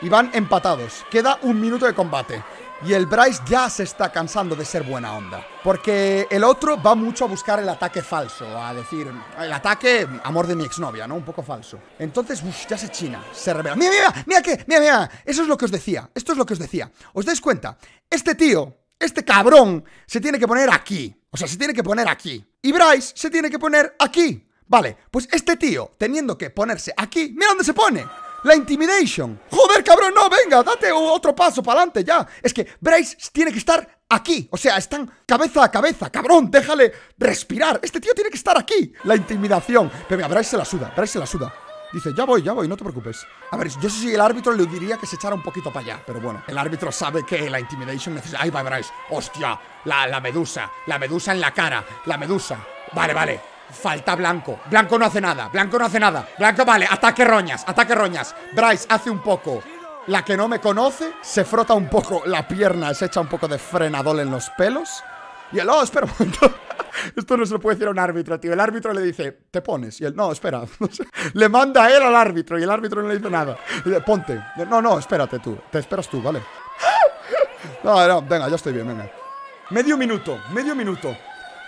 Y van empatados. Queda un minuto de combate. Y el Bryce ya se está cansando de ser buena onda, porque el otro va mucho a buscar el ataque falso, a decir, el ataque amor de mi exnovia, ¿no? Un poco falso. Entonces, uf, ya se china, se revela. ¡Mira, mira, mira! ¡Mira, mira, mira! Eso es lo que os decía, esto es lo que os decía. ¿Os dais cuenta? Este tío, este cabrón, se tiene que poner aquí. O sea, se tiene que poner aquí. Y Bryce se tiene que poner aquí. Vale, pues este tío, teniendo que ponerse aquí, ¡mira dónde se pone! La intimidation. Joder, cabrón, no, venga, date otro paso para adelante ya. Es que Bryce tiene que estar aquí. O sea, están cabeza a cabeza. Cabrón, déjale respirar. Este tío tiene que estar aquí. La intimidación. Pero mira, Bryce se la suda, Bryce se la suda. Dice, ya voy, no te preocupes. A ver, yo sé si el árbitro le diría que se echara un poquito para allá. Pero bueno, el árbitro sabe que la intimidation necesita... Ahí va Bryce. Hostia, la medusa. La medusa en la cara. La medusa. Vale, vale. Falta Blanco. Blanco no hace nada. Blanco no hace nada. Blanco, vale. Ataque roñas. Ataque roñas. Bryce hace un poco la que no me conoce. Se frota un poco la pierna. Se echa un poco de frenadol en los pelos. Y el, oh, espera un momento. Esto no se lo puede decir a un árbitro, tío. El árbitro le dice, te pones. Y él, no, espera. Le manda a él al árbitro. Y el árbitro no le dice nada. Ponte. No, no, espérate tú. Te esperas tú, ¿vale? No, no, venga, ya estoy bien, venga. Medio minuto, medio minuto.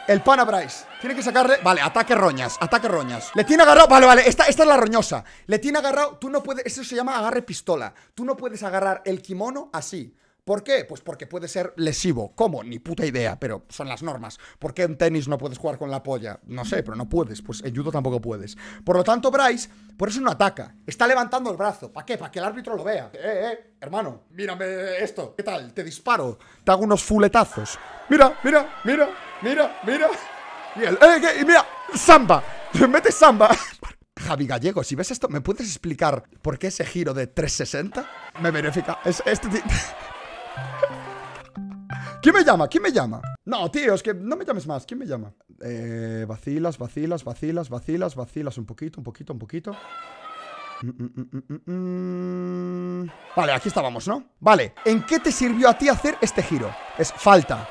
El pana Bryce tiene que sacarle. Vale, ataque roñas, ataque roñas. Le tiene agarrado. Vale, vale, esta es la roñosa. Le tiene agarrado. Tú no puedes. Eso se llama agarre pistola. Tú no puedes agarrar el kimono así. ¿Por qué? Pues porque puede ser lesivo. ¿Cómo? Ni puta idea, pero son las normas. ¿Por qué en tenis no puedes jugar con la polla? No sé, pero no puedes. Pues en judo tampoco puedes. Por lo tanto, Bryce, por eso no ataca. Está levantando el brazo. ¿Para qué? Para que el árbitro lo vea. Hermano, mírame esto. ¿Qué tal? Te disparo. Te hago unos fuletazos. Mira, mira, mira, mira, mira. Y el, ¿qué? Mira, samba. Te metes samba. Javi Gallego, si ves esto, ¿me puedes explicar por qué ese giro de 360 me beneficia? ¿Quién me llama? ¿Quién me llama? No, tío, es que no me llames más. ¿Quién me llama? Vacilas, vacilas, vacilas, vacilas, vacilas un poquito, un poquito, un poquito. Vale, aquí estábamos, ¿no? Vale, ¿en qué te sirvió a ti hacer este giro? Es falta.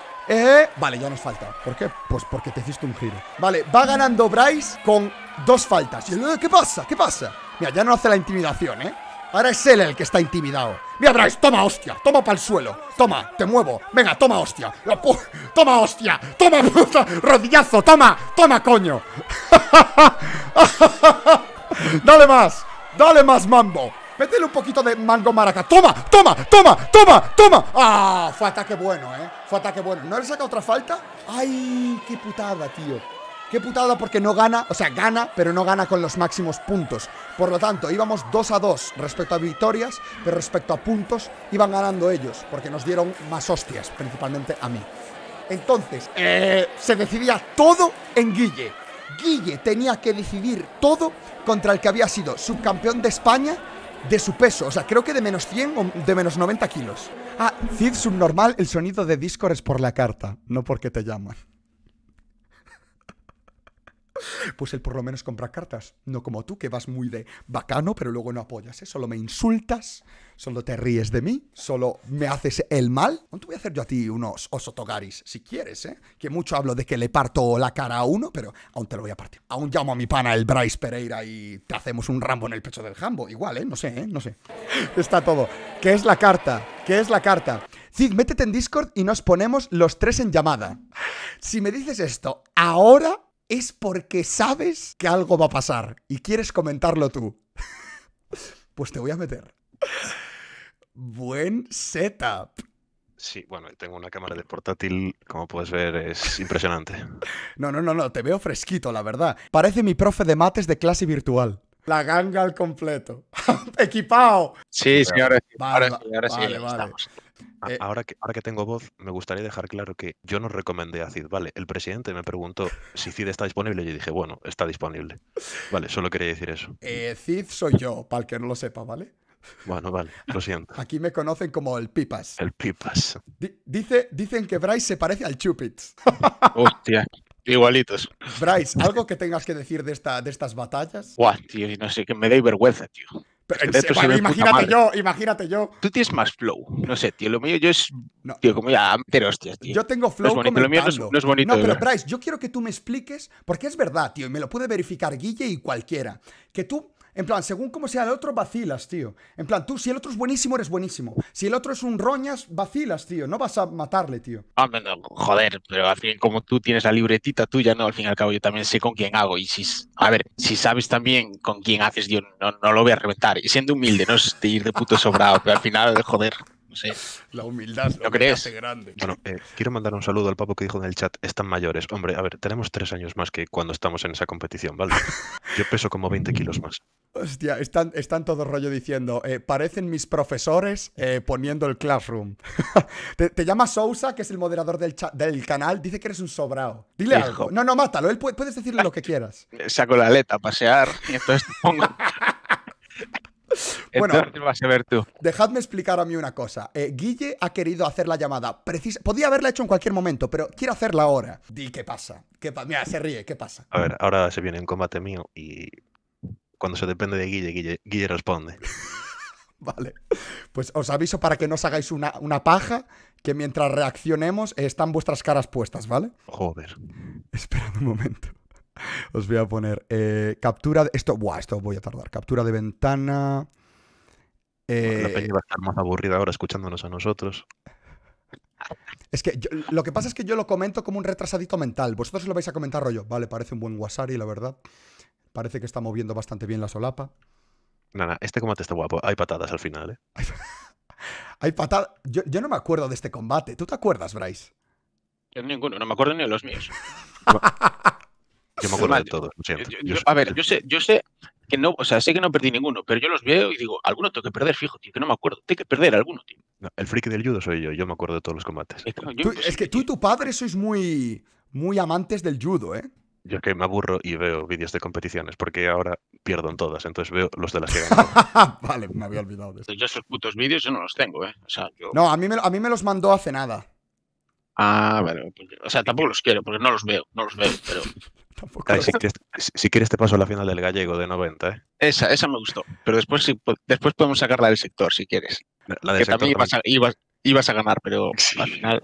Vale, ya no es falta. ¿Por qué? Pues porque te hiciste un giro. Vale, va ganando Bryce con 2 faltas. ¿Qué pasa? ¿Qué pasa? Mira, ya no hace la intimidación, ¿eh? Ahora es él el que está intimidado. Mira, Bryce, toma hostia, toma pa'l suelo. Toma, te muevo, venga, toma hostia. Toma hostia, toma puta. Rodillazo, toma, toma coño. Dale más mambo. Métele un poquito de mango maraca. Toma, toma, toma, toma, toma. Ah, fue ataque bueno, fue ataque bueno. ¿No le saca otra falta? Ay, qué putada, tío. Qué putada, porque no gana, o sea, gana, pero no gana con los máximos puntos. Por lo tanto, íbamos 2-2 respecto a victorias, pero respecto a puntos iban ganando ellos, porque nos dieron más hostias, principalmente a mí. Entonces, se decidía todo en Guille. Guille tenía que decidir todo contra el que había sido subcampeón de España de su peso, o sea, creo que de menos 100 o de menos 90 kilos. Ah, Cid subnormal, el sonido de Discord es por la carta, no porque te llaman. Pues él por lo menos compra cartas. No como tú, que vas muy de bacano, pero luego no apoyas, ¿eh? Solo me insultas, solo te ríes de mí, solo me haces el mal. ¿Cuánto voy a hacer yo a ti unos osotogaris? Si quieres, ¿eh? Que mucho hablo de que le parto la cara a uno, pero aún te lo voy a partir. Aún llamo a mi pana el Bryce Pereira y te hacemos un Rambo en el pecho del jambo. Igual, ¿eh? No sé, ¿eh? No sé. Está todo. ¿Qué es la carta? ¿Qué es la carta? Cid, métete en Discord y nos ponemos los 3 en llamada. Si me dices esto ahora... es porque sabes que algo va a pasar y quieres comentarlo tú. Pues te voy a meter. Buen setup. Sí, bueno, tengo una cámara de portátil, como puedes ver, es impresionante. No, te veo fresquito, la verdad. Parece mi profe de mates de clase virtual. La ganga al completo. ¡Equipao! Sí, señores. Vale, ahora sí, vale. Ahora que tengo voz, me gustaría dejar claro que yo no recomendé a Cid, ¿vale? El presidente me preguntó si Cid está disponible y yo dije, bueno, está disponible. Vale, solo quería decir eso. Cid soy yo, para el que no lo sepa, ¿vale? Bueno, vale, lo siento. Aquí me conocen como el Pipas. El Pipas. Dicen que Bryce se parece al Chupitz. Hostia, igualitos. Bryce, ¿algo que tengas que decir de estas batallas? Buah, tío, no sé, que me da vergüenza, tío. Pero bueno, imagínate yo. Tú tienes más flow. No sé, tío. Lo mío yo es. No. Tío, como ya meter hostias, tío. Yo tengo flow. No es bonito, lo mío no es bonito. No, pero Bryce, yo quiero que tú me expliques, porque es verdad, tío, y me lo puede verificar Guille y cualquiera. Que tú, en plan, según cómo sea el otro, vacilas, tío. En plan, tú, si el otro es buenísimo, eres buenísimo. Si el otro es un roñas, vacilas, tío. No vas a matarle, tío. Hombre, no, joder, pero al fin, como tú tienes la libretita tuya, no, al fin y al cabo, yo también sé con quién hago. Y si, a ver, si sabes también con quién haces, yo no lo voy a reventar. Y siendo humilde, no es de ir de puto sobrado, pero al final, joder, no sé. La humildad lo que hace grande. Bueno, quiero mandar un saludo al papo que dijo en el chat, están mayores. Hombre, a ver, tenemos 3 años más que cuando estamos en esa competición, ¿vale? Yo peso como 20 kilos más. Hostia, están todo rollo diciendo, parecen mis profesores poniendo el classroom. Te llama Sousa, que es el moderador del canal, dice que eres un sobrao. Dile hijo. Algo. No, mátalo, él puedes decirle lo que quieras. Saco la aleta a pasear y entonces pongo... Bueno, vas a ver tú. Dejadme explicar a mí una cosa. Guille ha querido hacer la llamada precisa. Podía haberla hecho en cualquier momento, pero quiero hacerla ahora. Di, ¿qué pasa? Mira, se ríe, ¿qué pasa? A ver, ahora se viene un combate mío y cuando se depende de Guille responde. Vale, pues os aviso para que no os hagáis una paja, que mientras reaccionemos están vuestras caras puestas, ¿vale? Joder. Esperad un momento. Os voy a poner captura de... Esto voy a tardar. Captura de ventana. La peña va a estar más aburrida ahora escuchándonos a nosotros. Es que lo que pasa es que yo lo comento como un retrasadito mental. Vosotros lo vais a comentar rollo. Vale, parece un buen wasari, la verdad. Parece que está moviendo bastante bien la solapa. Nada, este combate está guapo. Hay patadas al final, ¿eh? Hay patadas... Yo no me acuerdo de este combate. ¿Tú te acuerdas, Bryce? Yo ninguno. No me acuerdo ni de los míos. Yo me acuerdo de todos, lo siento. A ver, yo sé que no, o sea, sé que no perdí ninguno, pero yo los veo y digo, alguno tengo que perder, fijo, tío, que no me acuerdo. Tengo que perder alguno, tío. No, el friki del judo soy yo me acuerdo de todos los combates. Es que tú y tu padre sois muy, muy amantes del judo, ¿eh? Yo que me aburro y veo vídeos de competiciones, porque ahora pierdo en todas, entonces veo los de las que ganan. Vale, me había olvidado de eso. Yo esos putos vídeos yo no los tengo, ¿eh? O sea, yo... No, a mí me los mandó hace nada. Ah, bueno, pues, o sea, tampoco los quiero, porque no los veo, pero... Ay, si quieres te paso a la final del gallego de 90, ¿eh? Esa me gustó, pero después podemos sacarla del sector si quieres. La del sector también ibas a ganar, pero al final...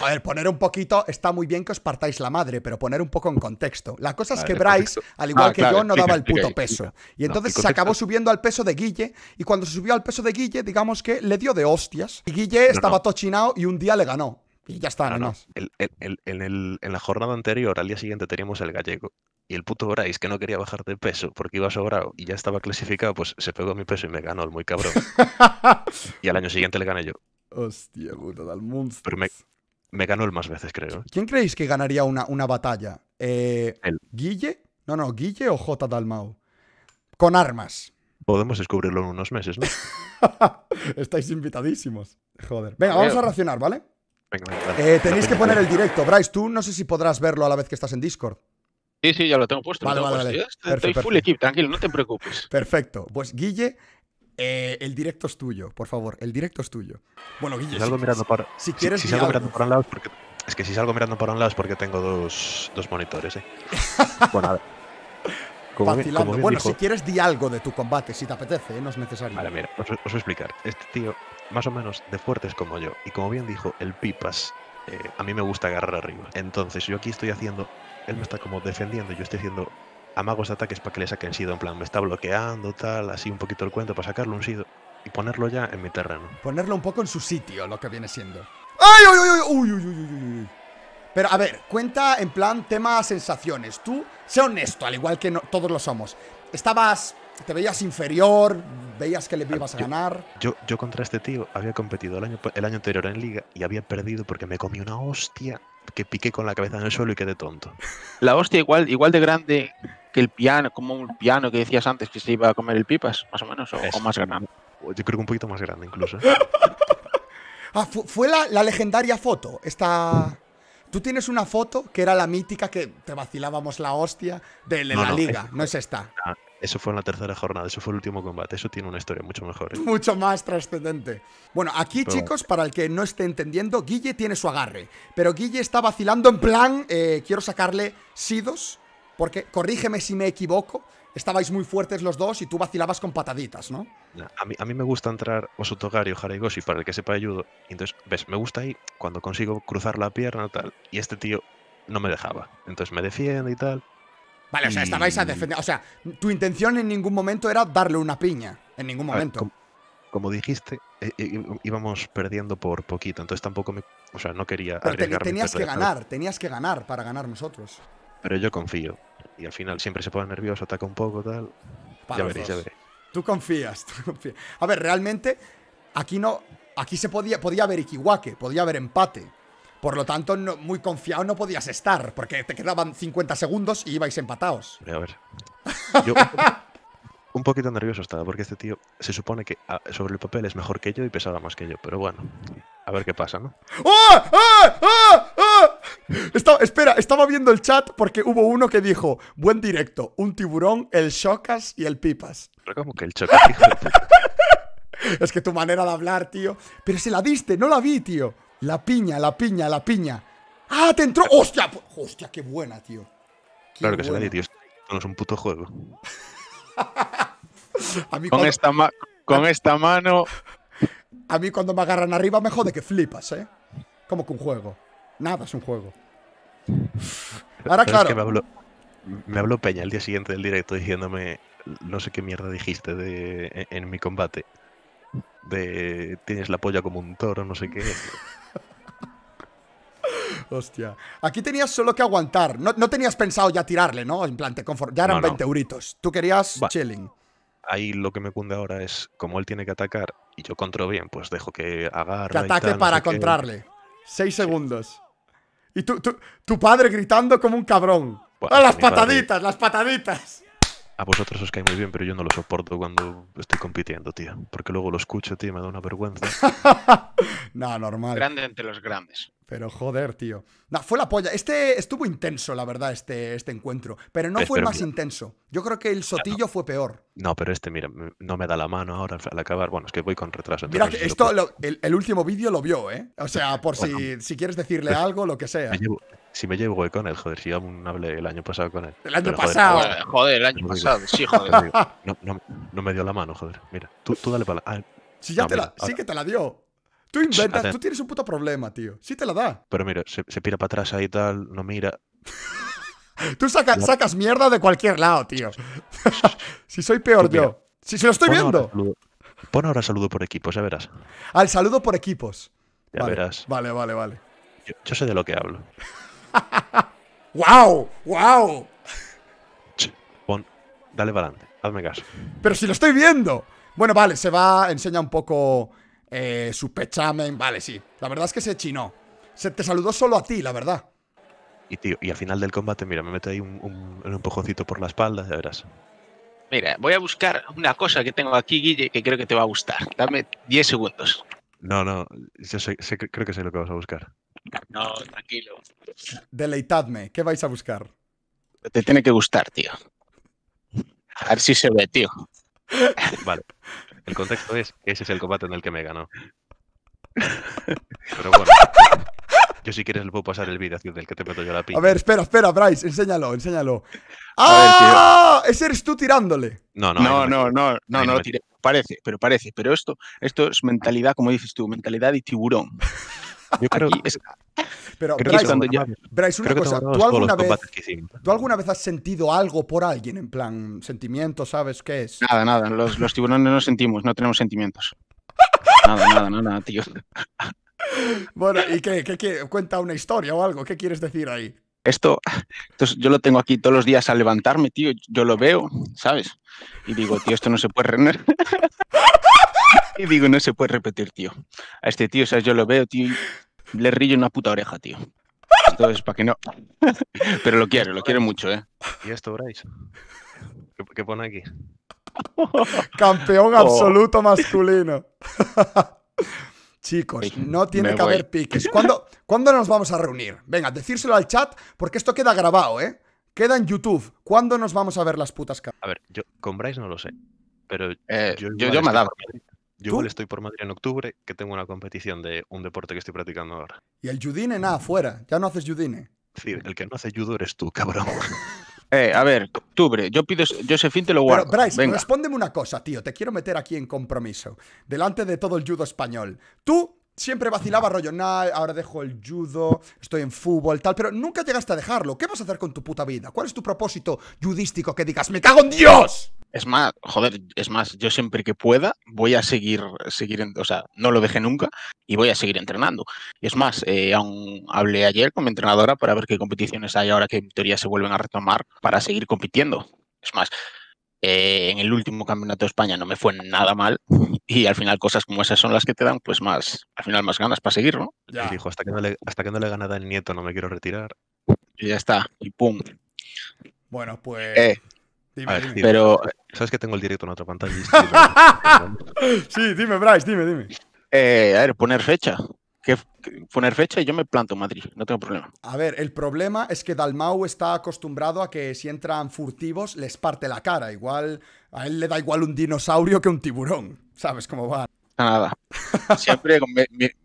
A ver, poner un poquito, está muy bien que os partáis la madre, pero poner un poco en contexto. La cosa es que Bryce, al igual que yo, no daba el puto peso. Y entonces se acabó subiendo al peso de Guille, y cuando se subió al peso de Guille, digamos que le dio de hostias. Y Guille estaba tochinado y un día le ganó. Y ya está, no. En la jornada anterior, al día siguiente, teníamos el gallego. Y el puto Bryce, que no quería bajar de peso porque iba sobrado y ya estaba clasificado, pues se pegó a mi peso y me ganó el muy cabrón. Y al año siguiente le gané yo. Hostia, puta del mundo. Pero me ganó el más veces, creo. ¿Quién creéis que ganaría una batalla? ¿Guille? No, ¿Guille o J Dalmau? Con armas. Podemos descubrirlo en unos meses, ¿no? Estáis invitadísimos. Joder. Venga, vamos a racionar, ¿vale? Tenéis que poner el directo. Bryce, tú no sé si podrás verlo a la vez que estás en Discord. Sí, ya lo tengo puesto. Vale. Estoy full equip, tranquilo, no te preocupes. Perfecto. Pues Guille, el directo es tuyo, por favor. El directo es tuyo. Bueno, Guille, si salgo mirando para un lado es porque tengo dos monitores, ¿eh? Bueno, a ver. Bueno, dijo, si quieres di algo de tu combate, si te apetece, ¿eh? No es necesario. Vale, mira, os voy a explicar. Este tío, más o menos de fuertes como yo, y como bien dijo el Pipas, a mí me gusta agarrar arriba. Entonces yo aquí estoy haciendo, él me está como defendiendo, yo estoy haciendo amagos de ataques para que le saquen sido, en plan, me está bloqueando, tal, así un poquito el cuento para sacarle un sido y ponerlo ya en mi terreno. Ponerlo un poco en su sitio, lo que viene siendo. ¡Ay, uy! Pero, a ver, cuenta en plan tema sensaciones. Tú, sé honesto, al igual que todos lo somos. Te veías inferior, veías que le ibas a ganar. Yo contra este tío había competido el año anterior en Liga y había perdido porque me comí una hostia que piqué con la cabeza en el suelo y quedé tonto. La hostia igual de grande que el piano, como un piano que decías antes que se iba a comer el Pipas, más o menos, o más grande. Yo creo que un poquito más grande incluso. Ah, fue la legendaria foto, esta... Tú tienes una foto que era la mítica que te vacilábamos la hostia de la Liga, no es esta. Eso fue en la tercera jornada, eso fue el último combate. Eso tiene una historia mucho mejor, ¿eh? Mucho más trascendente. Bueno, aquí, pero... chicos, para el que no esté entendiendo, Guille tiene su agarre. Pero Guille está vacilando en plan, quiero sacarle sidos, porque, corrígeme si me equivoco, estabais muy fuertes los dos y tú vacilabas con pataditas, ¿no? A mí me gusta entrar Osotogari o Haraigoshi, para el que sepa judo. Entonces, ves, me gusta ahí cuando consigo cruzar la pierna tal. Y este tío no me dejaba. Entonces me defiende y tal. Vale, o sea, estabais a defender. O sea, tu intención en ningún momento era darle una piña. En ningún momento. Como dijiste, íbamos perdiendo por poquito. Entonces tampoco me... O sea, no quería... Pero tenías que ganar para ganar nosotros. Pero yo confío. Y al final siempre se pone nervioso, ataca un poco, tal. Para ya veréis, ya veréis. Tú confías. A ver, realmente, aquí no. Aquí se podía haber Ikiwake, podía haber empate. Por lo tanto, no, muy confiado no podías estar, porque te quedaban 50 segundos y ibais empatados. A ver. Yo un poquito nervioso estaba, porque este tío se supone que sobre el papel es mejor que yo y pesaba más que yo. Pero bueno, a ver qué pasa, ¿no? ¡Oh! ¡Oh! ¡Oh! ¡Oh! Espera, estaba viendo el chat porque hubo uno que dijo: buen directo, un tiburón, el Chocas y el Pipas. Pero como que el Chocas, hijo de puta. Es que tu manera de hablar, tío. Pero se la diste, no la vi, tío. La piña. ¡Ah, te entró! ¡Hostia! ¡Hostia, qué buena, tío! Qué claro que buena. Se la di, tío. No es un puto juego. A mí con esta mano. A mí cuando me agarran arriba me jode que flipas, ¿eh? Como que un juego. Nada, es un juego. Ahora, claro. Es que me habló Peña el día siguiente del directo diciéndome: no sé qué mierda dijiste en mi combate. De tienes la polla como un toro, no sé qué. Hostia. Aquí tenías solo que aguantar. No tenías pensado ya tirarle, ¿no? En plan, ya eran 20 euritos. Tú querías chilling. Ahí lo que me cunde ahora es, como él tiene que atacar y yo contro bien, pues dejo que agarre. Que ataque y tal, para no sé contrarle. Qué. 6 segundos. Y tu padre gritando como un cabrón. Bueno, ¡ah, las pataditas, padre... las pataditas! A vosotros os cae muy bien, pero yo no lo soporto cuando estoy compitiendo, tío. Porque luego lo escucho, tío, me da una vergüenza. No, normal. Grande entre los grandes. Pero joder, tío. No, fue la polla. Este estuvo intenso, la verdad, este encuentro. Pero no fue el más intenso. Yo creo que el Sotillo fue peor. No, pero este, mira, no me da la mano ahora al acabar. Bueno, es que voy con retraso. Mira, que esto, el último vídeo lo vio, ¿eh? O sea, por si quieres decirle algo, lo que sea. Si me llevo con él, joder, si aún hablé el año pasado con él. El año pasado, sí, joder. No me dio la mano, joder. Mira, tú dale para la... Sí que te la dio. Tú inventas, tú tienes un puto problema, tío. Sí te la da. Pero mira, se pira para atrás ahí y tal, no mira. Tú sacas mierda de cualquier lado, tío. Si soy peor yo. Si lo estoy viendo. Pon ahora saludo por equipos, ya verás. Al saludo por equipos. Ya verás. Vale. Yo sé de lo que hablo. ¡Guau! ¡Guau! Dale para adelante, hazme caso. Pero si lo estoy viendo. Bueno, vale, enseña un poco... su pechamen, vale, sí. La verdad es que se chinó. Se te saludó solo a ti, la verdad. Y tío, y al final del combate, mira, me mete ahí un empujoncito por la espalda, ya verás. Mira, voy a buscar una cosa que tengo aquí, Guille, que creo que te va a gustar. Dame 10 segundos. No, yo creo que sé lo que vas a buscar. No, tranquilo. Deleitadme, ¿qué vais a buscar? Te tiene que gustar, tío. A ver si se ve, tío. Vale. El contexto es que ese es el combate en el que me ganó. Pero bueno, yo si quieres le puedo pasar el vídeo del que te meto yo la piña. A ver, espera, Bryce, enséñalo. ¡Ah! Ver, ese eres tú tirándole. No, tiré. Parece. Pero esto es mentalidad, como dices tú, mentalidad y tiburón. Yo creo que es... Pero, Bryce, una cosa, ¿tú alguna vez has sentido algo por alguien? En plan, sentimiento, ¿sabes qué es? Nada, los tiburones no sentimos, no tenemos sentimientos. Nada, tío. Bueno, ¿y qué? Cuenta una historia o algo, ¿qué quieres decir ahí? Esto yo lo tengo aquí todos los días al levantarme, tío, yo lo veo, ¿sabes? Y digo, tío, esto no se puede repetir. Y digo, no se puede repetir, tío. A este tío, ¿sabes? Yo lo veo, tío. Le rillo una puta oreja, tío. Esto es para que no. Pero lo quiero mucho, ¿eh? ¿Y esto, Bryce? ¿Qué pone aquí? Campeón absoluto masculino. Chicos, no tiene que haber piques. ¿Cuándo nos vamos a reunir? Venga, decírselo al chat porque esto queda grabado, ¿eh? Queda en YouTube. ¿Cuándo nos vamos a ver las putas caras? A ver, yo con Bryce no lo sé. Pero yo me daba. Yo igual estoy por Madrid en octubre, que tengo una competición de un deporte que estoy practicando ahora. Y el judine, nada, fuera. Ya no haces judine. Sí, el que no hace judo eres tú, cabrón. A ver, octubre. Yo pido Josefín, te lo guardo. Pero, Bryce, venga, respóndeme una cosa, tío. Te quiero meter aquí en compromiso. Delante de todo el judo español. Tú siempre vacilabas rollo, nah, ahora dejo el judo, estoy en fútbol, tal, pero nunca llegaste a dejarlo. ¿Qué vas a hacer con tu puta vida? ¿Cuál es tu propósito judístico que digas, me cago en Dios? Es más, joder, es más, yo siempre que pueda voy a seguir, o sea, no lo dejé nunca y voy a seguir entrenando. Es más, aún hablé ayer con mi entrenadora para ver qué competiciones hay ahora que en teoría se vuelven a retomar para seguir compitiendo. Es más, en el último campeonato de España no me fue nada mal y al final cosas como esas son las que te dan pues más, al final más ganas para seguir, ¿no? Ya. Dijo, hasta que no le gana el nieto no me quiero retirar. Y ya está, y pum. Bueno, pues... Dime, a ver, dime. Pero... ¿Sabes que tengo el directo en otra pantalla? Sí, dime, Bryce, dime. A ver, poner fecha. Poner fecha y yo me planto en Madrid, no tengo problema. A ver, el problema es que Dalmau está acostumbrado a que si entran furtivos les parte la cara. Igual a él le da igual un dinosaurio que un tiburón. ¿Sabes cómo va? Nada. Siempre con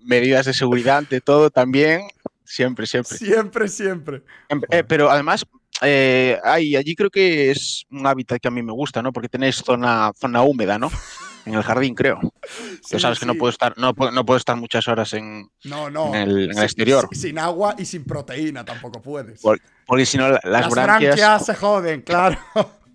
medidas de seguridad ante todo también. Siempre. Pero además... allí creo que es un hábitat que a mí me gusta, ¿no? Porque tenéis zona húmeda, ¿no? En el jardín, creo. Tú sabes que no puedo estar muchas horas en el exterior. Sin agua y sin proteína tampoco puedes. Porque si no, las branquias se joden, claro.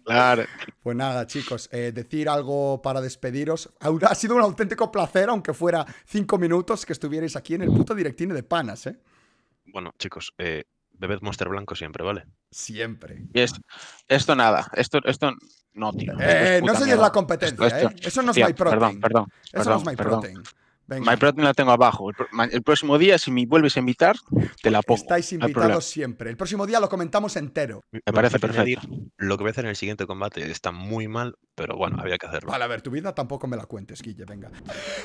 Claro. Pues nada, chicos, decir algo para despediros. Ha sido un auténtico placer, aunque fuera 5 minutos, que estuvierais aquí en el puto directine de panas, ¿eh? Bueno, chicos, bebed Monster Blanco siempre, ¿vale? Siempre. Y esto nada. Esto no, tío. No sé si es la competencia, esto. Eso no es MyProtein. Perdón. Eso no es MyProtein. MyProtein la tengo abajo. El próximo día, si me vuelves a invitar, te la pongo. Estáis invitados siempre. El próximo día lo comentamos entero. Me parece perfecto. Lo que voy a hacer en el siguiente combate está muy mal, pero bueno, había que hacerlo. Vale, a ver, tu vida tampoco me la cuentes, Guille, venga.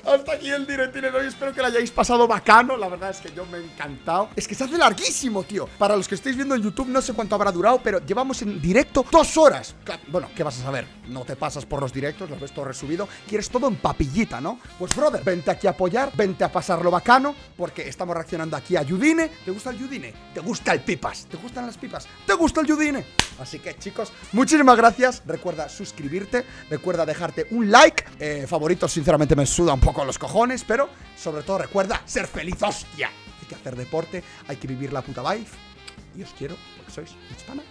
Hasta aquí el directine de hoy. Espero que lo hayáis pasado bacano. La verdad es que yo me he encantado. Es que se hace larguísimo, tío. Para los que estáis viendo en YouTube, no sé cuánto habrá durado, pero llevamos en directo 2 horas. Bueno, ¿qué vas a saber? No te pasas por los directos, los ves todo resubido. Quieres todo en papillita, ¿no? Pues, brother, vente aquí a apoyar, vente a pasarlo bacano, porque estamos reaccionando aquí a Judine. ¿Te gusta el Judine? ¿Te gusta el Pipas? ¿Te gustan las pipas? ¿Te gusta el Judine? Así que, chicos, muchísimas gracias. Recuerda suscribirte, recuerda dejarte un like. Favoritos, sinceramente, me suda un poco los cojones, pero sobre todo recuerda ser feliz, hostia. Hay que hacer deporte, hay que vivir la puta life. Y os quiero porque sois hispana.